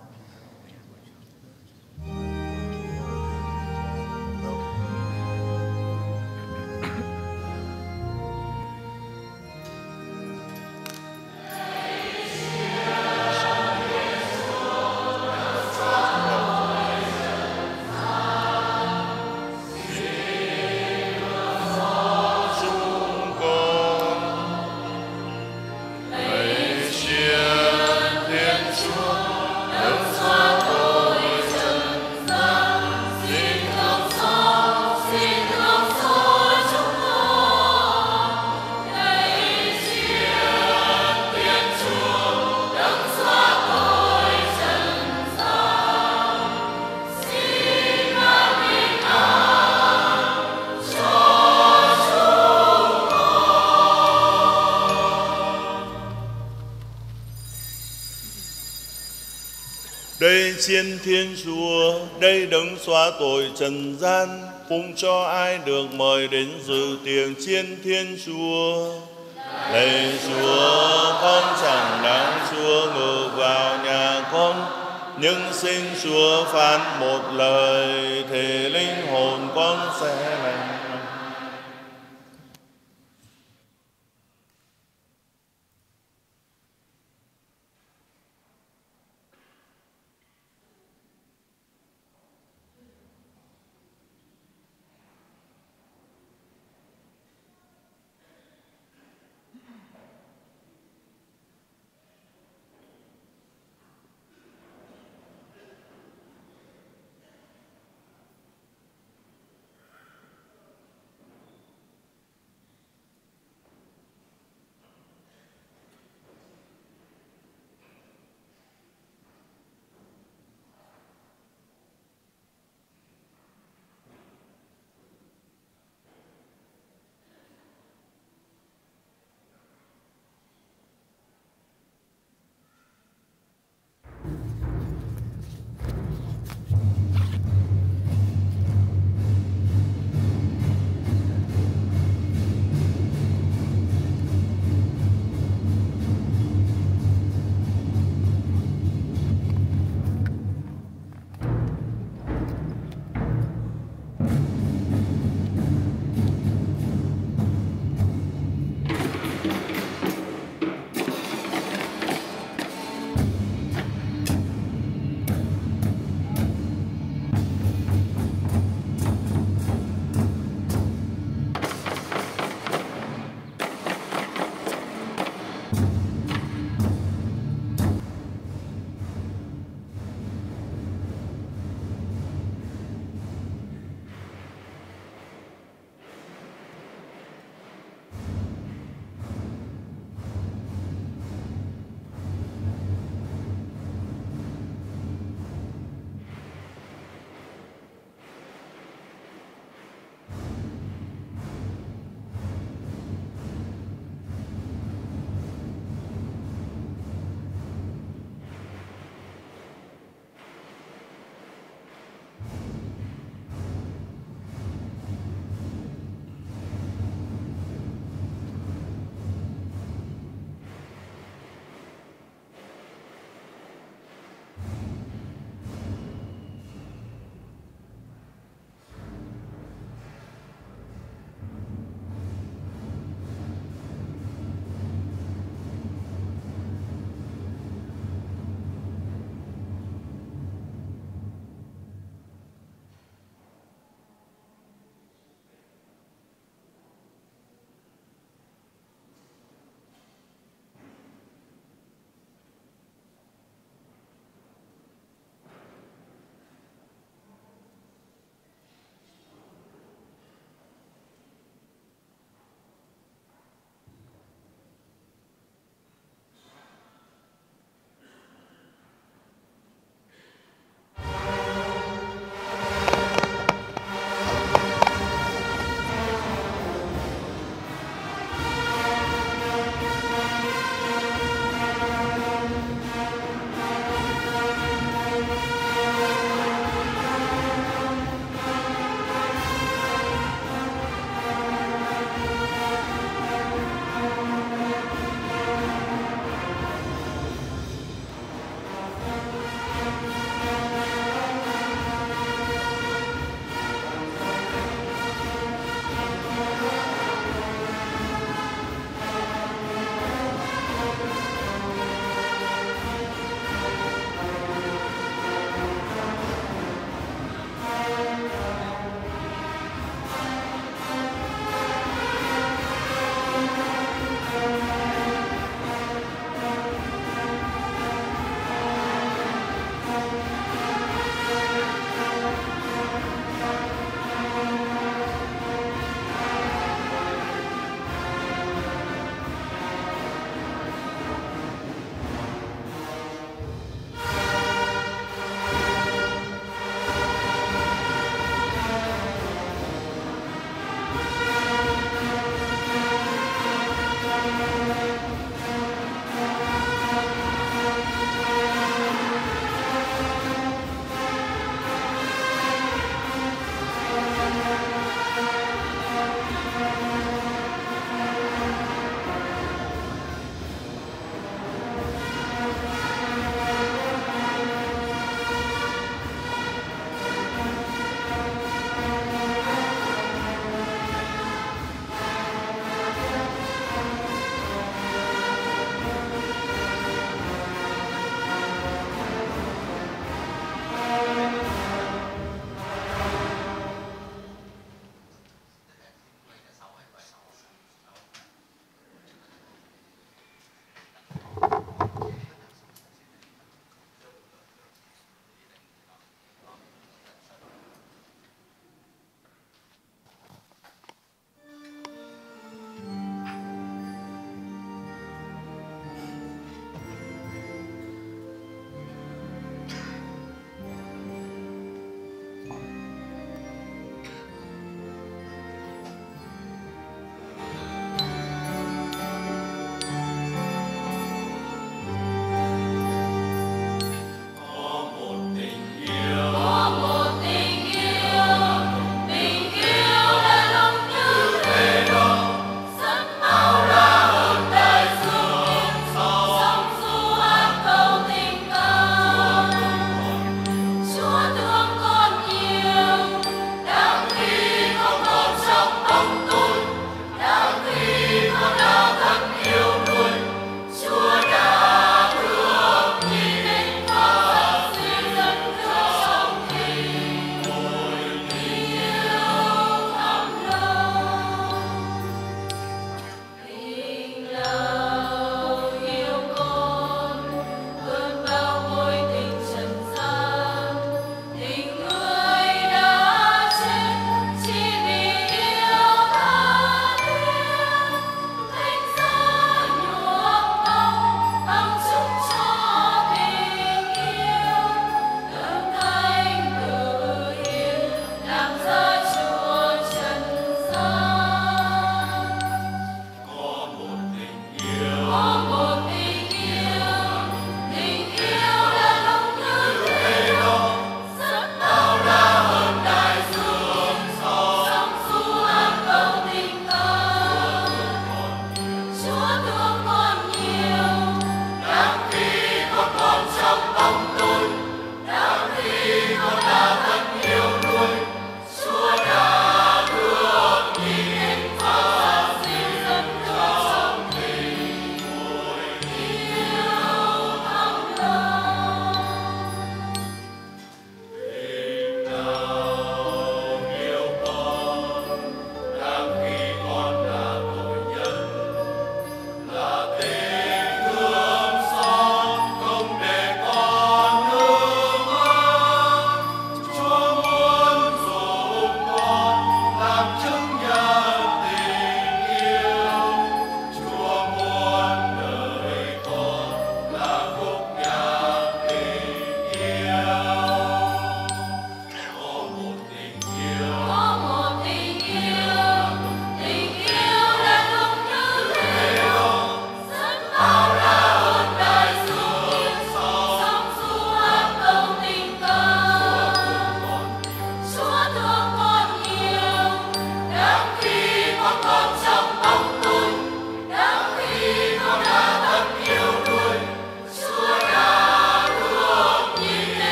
Đây xin Thiên Chúa, đây đấng xóa tội trần gian, phụng cho ai được mời đến dự tiệc chiên Thiên Chúa. Lạy Chúa, con chẳng đáng Chúa ngự vào nhà con, nhưng xin Chúa phán một lời thì linh hồn con sẽ lành.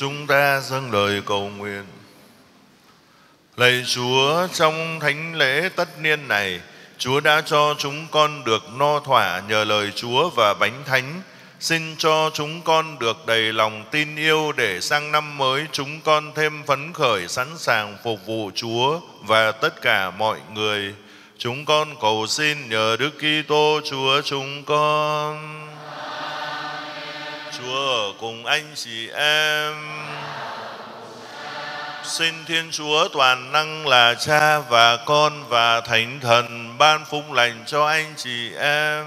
Chúng ta dâng lời cầu nguyện. Lạy Chúa, trong thánh lễ tất niên này, Chúa đã cho chúng con được no thỏa nhờ lời Chúa và bánh thánh. Xin cho chúng con được đầy lòng tin yêu để sang năm mới chúng con thêm phấn khởi sẵn sàng phục vụ Chúa và tất cả mọi người. Chúng con cầu xin nhờ Đức Kitô Chúa chúng con. Chúa ở cùng anh chị em. Xin Thiên Chúa toàn năng là Cha và Con và Thánh Thần ban phúc lành cho anh chị em.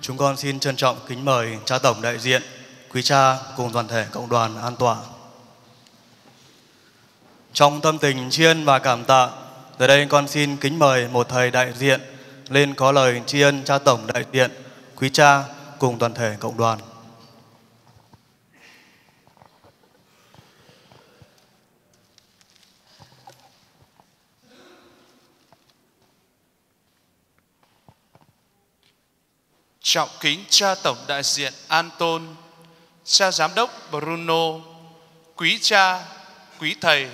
Chúng con xin trân trọng kính mời Cha Tổng đại diện, quý cha cùng toàn thể cộng đoàn an tọa. Trong tâm tình tri ân và cảm tạ, giờ đây con xin kính mời một thầy đại diện lên có lời tri ân Cha Tổng đại diện, quý cha cùng toàn thể cộng đoàn. Trọng kính Cha Tổng đại diện Antôn, Cha Giám đốc Bruno, quý cha, quý thầy,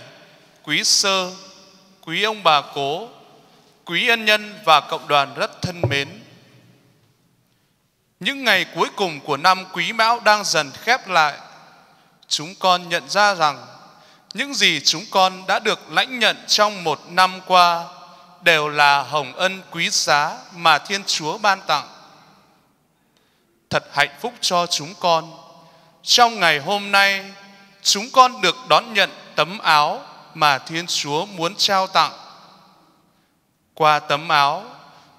quý sơ, quý ông bà cố, quý ân nhân và cộng đoàn rất thân mến. Những ngày cuối cùng của năm Quý Mão đang dần khép lại, chúng con nhận ra rằng những gì chúng con đã được lãnh nhận trong một năm qua đều là hồng ân quý giá mà Thiên Chúa ban tặng. Thật hạnh phúc cho chúng con, trong ngày hôm nay chúng con được đón nhận tấm áo mà Thiên Chúa muốn trao tặng. Qua tấm áo,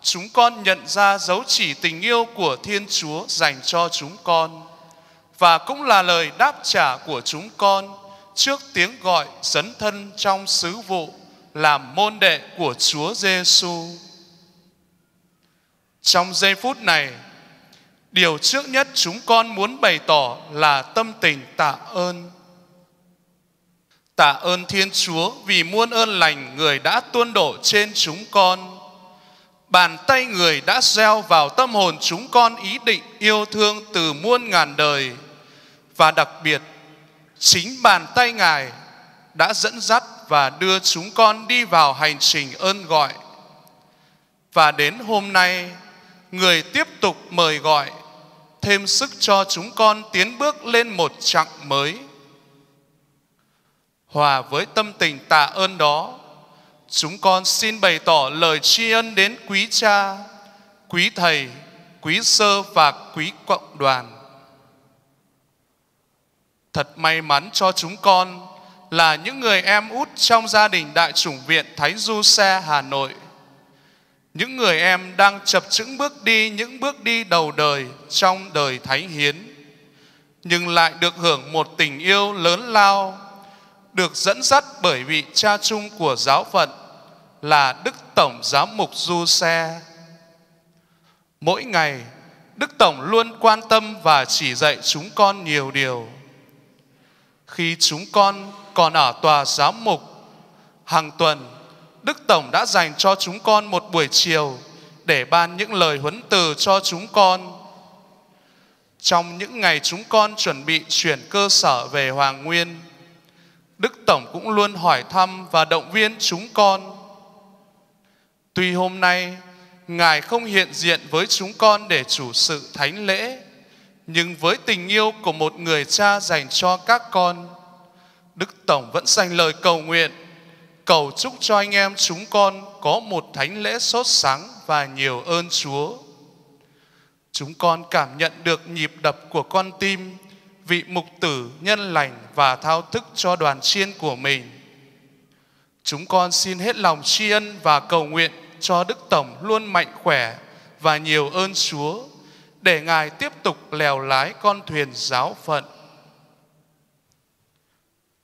chúng con nhận ra dấu chỉ tình yêu của Thiên Chúa dành cho chúng con, và cũng là lời đáp trả của chúng con trước tiếng gọi dấn thân trong sứ vụ làm môn đệ của Chúa Giêsu. Trong giây phút này, điều trước nhất chúng con muốn bày tỏ là tâm tình tạ ơn. Tạ ơn Thiên Chúa vì muôn ơn lành Người đã tuôn đổ trên chúng con. Bàn tay Người đã gieo vào tâm hồn chúng con ý định yêu thương từ muôn ngàn đời. Và đặc biệt, chính bàn tay Ngài đã dẫn dắt và đưa chúng con đi vào hành trình ơn gọi. Và đến hôm nay, Người tiếp tục mời gọi, thêm sức cho chúng con tiến bước lên một chặng mới. Hòa với tâm tình tạ ơn đó, chúng con xin bày tỏ lời tri ân đến quý cha, quý thầy, quý sơ và quý cộng đoàn. Thật may mắn cho chúng con là những người em út trong gia đình Đại chủng viện Thánh Giuse Hà Nội. Những người em đang chập chững bước đi những bước đi đầu đời trong đời thánh hiến, nhưng lại được hưởng một tình yêu lớn lao, được dẫn dắt bởi vị cha chung của giáo phận là Đức Tổng Giám mục Du Xe. Mỗi ngày, Đức Tổng luôn quan tâm và chỉ dạy chúng con nhiều điều. Khi chúng con còn ở tòa giám mục, hàng tuần, Đức Tổng đã dành cho chúng con một buổi chiều để ban những lời huấn từ cho chúng con. Trong những ngày chúng con chuẩn bị chuyển cơ sở về Hoàng Nguyên, Đức Tổng cũng luôn hỏi thăm và động viên chúng con. Tuy hôm nay, Ngài không hiện diện với chúng con để chủ sự thánh lễ, nhưng với tình yêu của một người cha dành cho các con, Đức Tổng vẫn dành lời cầu nguyện, cầu chúc cho anh em chúng con có một thánh lễ sốt sáng và nhiều ơn Chúa. Chúng con cảm nhận được nhịp đập của con tim vị mục tử nhân lành và thao thức cho đoàn chiên của mình. Chúng con xin hết lòng tri ân và cầu nguyện cho Đức Tổng luôn mạnh khỏe và nhiều ơn Chúa, để Ngài tiếp tục lèo lái con thuyền giáo phận.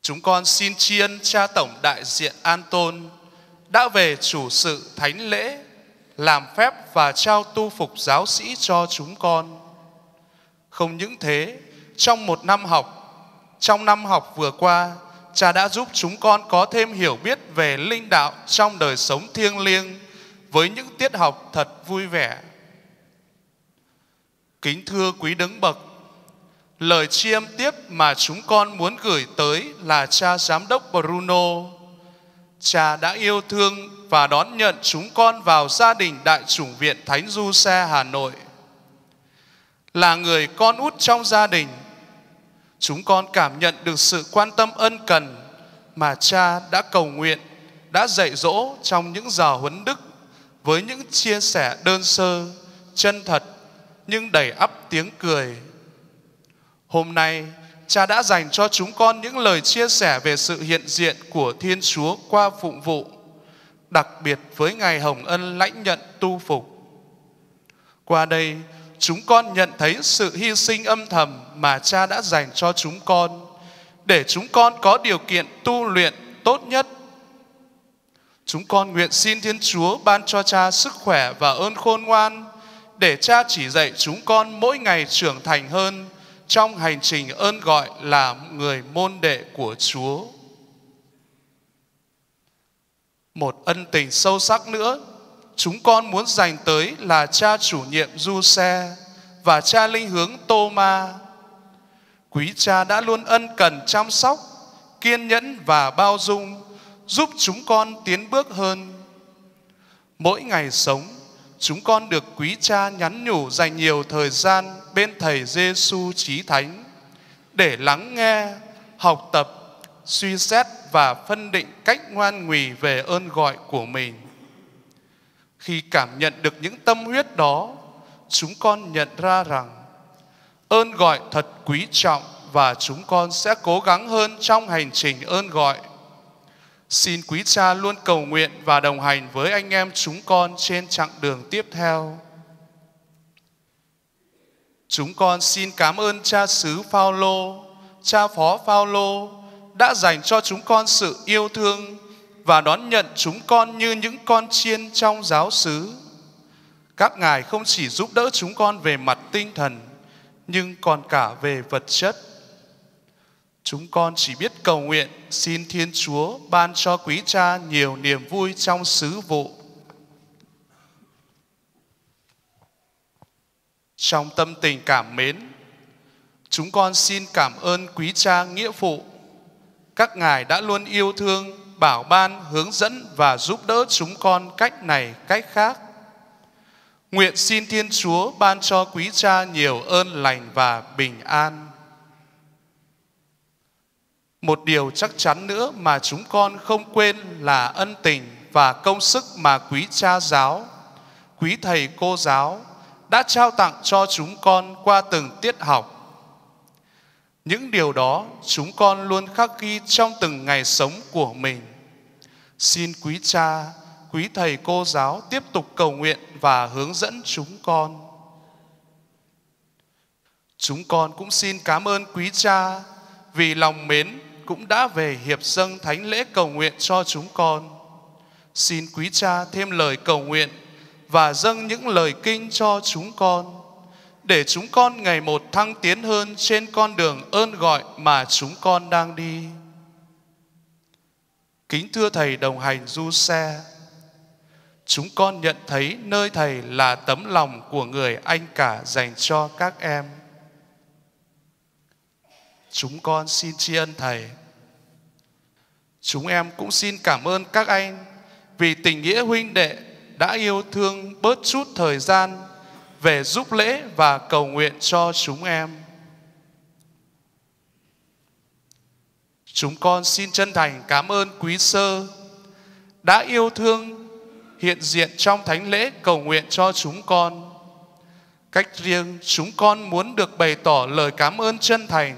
Chúng con xin tri ân Cha Tổng đại diện Antôn đã về chủ sự thánh lễ, làm phép và trao tu phục giáo sĩ cho chúng con. Không những thế, trong năm học vừa qua, Cha đã giúp chúng con có thêm hiểu biết về linh đạo trong đời sống thiêng liêng với những tiết học thật vui vẻ. Kính thưa quý đấng bậc, Lời tri ân tiếp mà chúng con muốn gửi tới là cha giám đốc Bruno. Cha đã yêu thương và đón nhận chúng con vào gia đình Đại chủng viện Thánh Giuse Hà Nội. Là người con út trong gia đình, chúng con cảm nhận được sự quan tâm ân cần mà cha đã cầu nguyện, đã dạy dỗ trong những giờ huấn đức với những chia sẻ đơn sơ, chân thật nhưng đầy ắp tiếng cười. Hôm nay, cha đã dành cho chúng con những lời chia sẻ về sự hiện diện của Thiên Chúa qua phụng vụ, đặc biệt với ngày Hồng Ân lãnh nhận tu phục. Qua đây, chúng con nhận thấy sự hy sinh âm thầm mà cha đã dành cho chúng con, để chúng con có điều kiện tu luyện tốt nhất. Chúng con nguyện xin Thiên Chúa ban cho cha sức khỏe và ơn khôn ngoan, để cha chỉ dạy chúng con mỗi ngày trưởng thành hơn trong hành trình ơn gọi là người môn đệ của Chúa. Một ân tình sâu sắc nữa, chúng con muốn dành tới là cha chủ nhiệm Du Xe và cha linh hướng Tô Ma. Quý cha đã luôn ân cần chăm sóc, kiên nhẫn và bao dung, giúp chúng con tiến bước hơn. Mỗi ngày sống, chúng con được quý cha nhắn nhủ dành nhiều thời gian bên Thầy Giê-su Chí Thánh để lắng nghe, học tập, suy xét và phân định cách ngoan ngùi về ơn gọi của mình. Khi cảm nhận được những tâm huyết đó, chúng con nhận ra rằng ơn gọi thật quý trọng và chúng con sẽ cố gắng hơn trong hành trình ơn gọi. Xin quý cha luôn cầu nguyện và đồng hành với anh em chúng con trên chặng đường tiếp theo. Chúng con xin cảm ơn cha xứ Paulo, cha phó Paulo đã dành cho chúng con sự yêu thương và đón nhận chúng con như những con chiên trong giáo xứ. Các ngài không chỉ giúp đỡ chúng con về mặt tinh thần, nhưng còn cả về vật chất. Chúng con chỉ biết cầu nguyện xin Thiên Chúa ban cho quý cha nhiều niềm vui trong sứ vụ. Trong tâm tình cảm mến, chúng con xin cảm ơn quý cha nghĩa phụ. Các ngài đã luôn yêu thương, bảo ban, hướng dẫn và giúp đỡ chúng con cách này, cách khác. Nguyện xin Thiên Chúa ban cho quý cha nhiều ơn lành và bình an. Một điều chắc chắn nữa mà chúng con không quên là ân tình và công sức mà quý cha giáo, quý thầy cô giáo đã trao tặng cho chúng con qua từng tiết học. Những điều đó chúng con luôn khắc ghi trong từng ngày sống của mình. Xin quý cha, quý thầy cô giáo tiếp tục cầu nguyện và hướng dẫn chúng con. Chúng con cũng xin cảm ơn quý cha vì lòng mến cũng đã về hiệp dâng thánh lễ cầu nguyện cho chúng con. Xin quý cha thêm lời cầu nguyện và dâng những lời kinh cho chúng con, để chúng con ngày một thăng tiến hơn trên con đường ơn gọi mà chúng con đang đi. Kính thưa Thầy đồng hành Du Xe, chúng con nhận thấy nơi Thầy là tấm lòng của người anh cả dành cho các em. Chúng con xin tri ân Thầy. Chúng em cũng xin cảm ơn các anh vì tình nghĩa huynh đệ đã yêu thương bớt chút thời gian về giúp lễ và cầu nguyện cho chúng em. Chúng con xin chân thành cảm ơn quý sơ đã yêu thương hiện diện trong thánh lễ cầu nguyện cho chúng con. Cách riêng, chúng con muốn được bày tỏ lời cảm ơn chân thành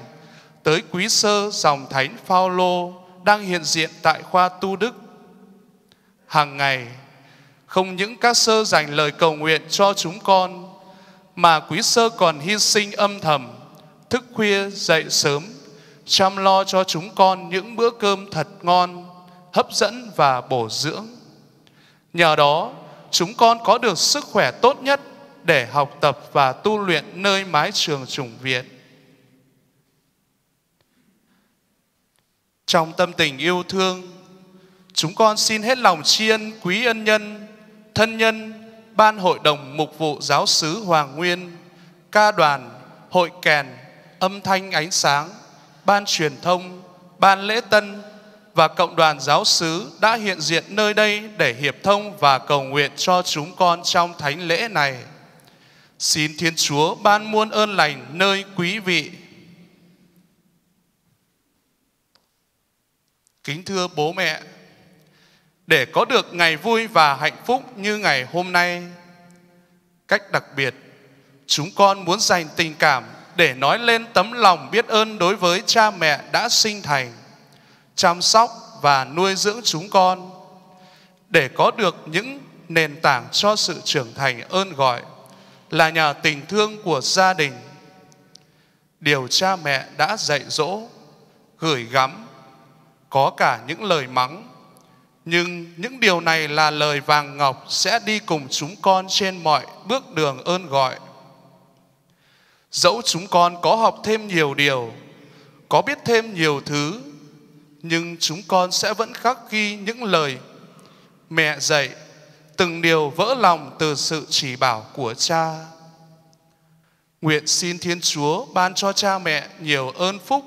tới quý sơ dòng thánh Paulo đang hiện diện tại khoa Tu Đức. Hàng ngày, không những các sơ dành lời cầu nguyện cho chúng con, mà quý sơ còn hy sinh âm thầm, thức khuya dậy sớm, chăm lo cho chúng con những bữa cơm thật ngon, hấp dẫn và bổ dưỡng. Nhờ đó, chúng con có được sức khỏe tốt nhất để học tập và tu luyện nơi mái trường chủng viện. Trong tâm tình yêu thương, chúng con xin hết lòng tri ân quý ân nhân, thân nhân, ban hội đồng mục vụ giáo xứ Hoàng Nguyên, ca đoàn, hội kèn, âm thanh ánh sáng, ban truyền thông, ban lễ tân và cộng đoàn giáo xứ đã hiện diện nơi đây để hiệp thông và cầu nguyện cho chúng con trong thánh lễ này. Xin Thiên Chúa ban muôn ơn lành nơi quý vị. Kính thưa bố mẹ, để có được ngày vui và hạnh phúc như ngày hôm nay, cách đặc biệt, chúng con muốn dành tình cảm để nói lên tấm lòng biết ơn đối với cha mẹ đã sinh thành, chăm sóc và nuôi dưỡng chúng con, để có được những nền tảng cho sự trưởng thành ơn gọi là nhà tình thương của gia đình. Điều cha mẹ đã dạy dỗ, gửi gắm, có cả những lời mắng, nhưng những điều này là lời vàng ngọc sẽ đi cùng chúng con trên mọi bước đường ơn gọi. Dẫu chúng con có học thêm nhiều điều, có biết thêm nhiều thứ, nhưng chúng con sẽ vẫn khắc ghi những lời mẹ dạy, từng điều vỡ lòng từ sự chỉ bảo của cha. Nguyện xin Thiên Chúa ban cho cha mẹ nhiều ơn phúc,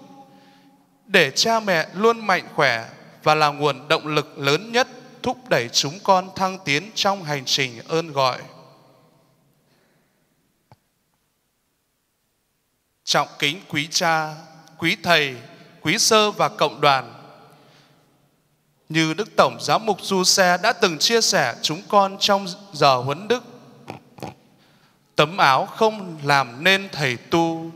để cha mẹ luôn mạnh khỏe và là nguồn động lực lớn nhất thúc đẩy chúng con thăng tiến trong hành trình ơn gọi. Trọng kính quý cha, quý thầy, quý sơ và cộng đoàn, như Đức Tổng Giám mục Du Xe đã từng chia sẻ chúng con trong giờ huấn đức, tấm áo không làm nên thầy tu,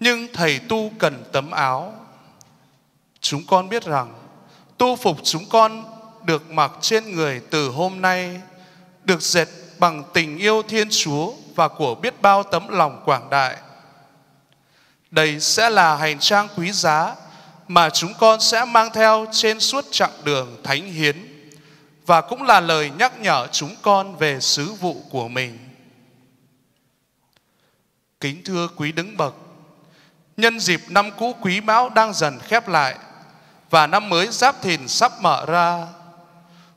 nhưng thầy tu cần tấm áo. Chúng con biết rằng tu phục chúng con được mặc trên người từ hôm nay, được dệt bằng tình yêu Thiên Chúa và của biết bao tấm lòng quảng đại. Đây sẽ là hành trang quý giá mà chúng con sẽ mang theo trên suốt chặng đường thánh hiến, và cũng là lời nhắc nhở chúng con về sứ vụ của mình. Kính thưa quý đứng bậc, nhân dịp năm cũ Quý Mão đang dần khép lại và năm mới Giáp Thìn sắp mở ra,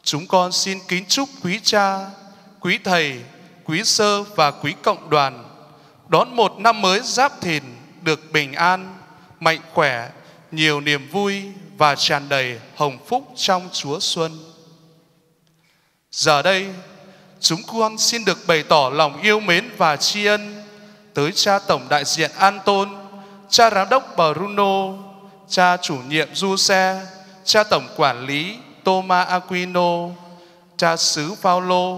chúng con xin kính chúc quý cha, quý thầy, quý sơ và quý cộng đoàn đón một năm mới Giáp Thìn được bình an, mạnh khỏe, nhiều niềm vui và tràn đầy hồng phúc trong Chúa Xuân. Giờ đây, chúng con xin được bày tỏ lòng yêu mến và tri ân tới cha Tổng đại diện Antôn, cha Giám đốc Bruno, cha chủ nhiệm Du Xe, cha Tổng quản lý Thomas Aquinô, cha xứ Paulo,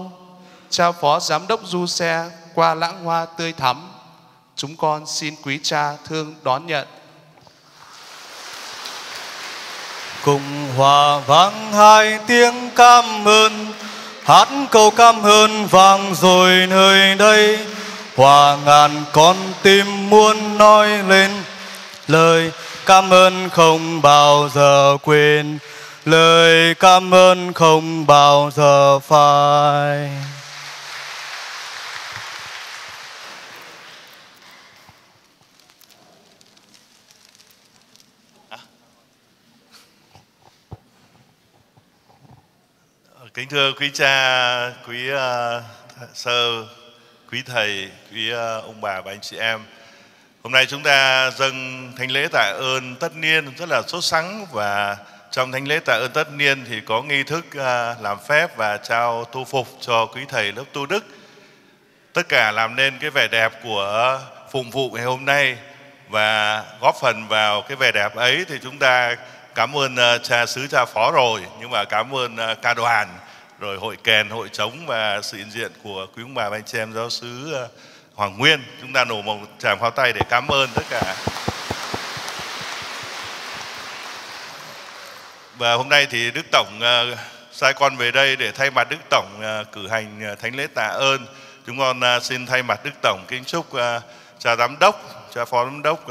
cha Phó Giám đốc Du Xe qua lãng hoa tươi thắm. Chúng con xin quý cha thương đón nhận. Cùng hòa vang hai tiếng cảm ơn, hát câu cảm ơn vang rồi nơi đây. Hòa ngàn con tim muốn nói lên lời cảm ơn không bao giờ quên, lời cảm ơn không bao giờ phai. Kính thưa quý cha, quý sơ, quý thầy, quý ông bà và anh chị em, hôm nay chúng ta dâng thánh lễ tạ ơn tất niên rất là sốt sắng, và trong thánh lễ tạ ơn tất niên thì có nghi thức làm phép và trao tu phục cho quý thầy lớp Tu Đức. Tất cả làm nên cái vẻ đẹp của phụng vụ ngày hôm nay, và góp phần vào cái vẻ đẹp ấy thì chúng ta cảm ơn cha xứ, cha phó rồi, nhưng mà cảm ơn ca đoàn, rồi hội kèn, hội trống và sự hiện diện của quý ông bà và anh chị em giáo xứ Hoàng Nguyên. Chúng ta nổ một tràng pháo tay để cảm ơn tất cả. Và hôm nay thì Đức Tổng sai con về đây để thay mặt Đức Tổng cử hành thánh lễ tạ ơn. Chúng con xin thay mặt Đức Tổng kính chúc cha Giám đốc, cha Phó Giám đốc,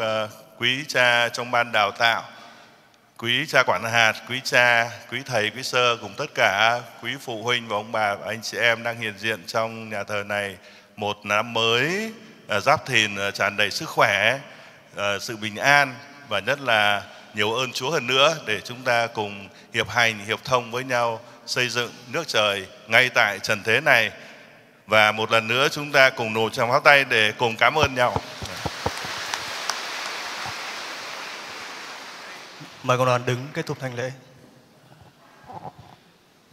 quý cha trong ban đào tạo, quý cha quản hạt, quý cha, quý thầy, quý sơ cùng tất cả quý phụ huynh và ông bà, anh chị em đang hiện diện trong nhà thờ này một năm mới Giáp Thìn tràn đầy sức khỏe, sự bình an và nhất là nhiều ơn Chúa hơn nữa, để chúng ta cùng hiệp hành, hiệp thông với nhau xây dựng nước trời ngay tại trần thế này. Và một lần nữa chúng ta cùng nổ tràng pháo tay để cùng cảm ơn nhau. Mời cộng đoàn đứng kết thúc thánh lễ.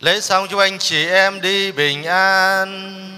Lễ xong, chúc anh chị em đi bình an.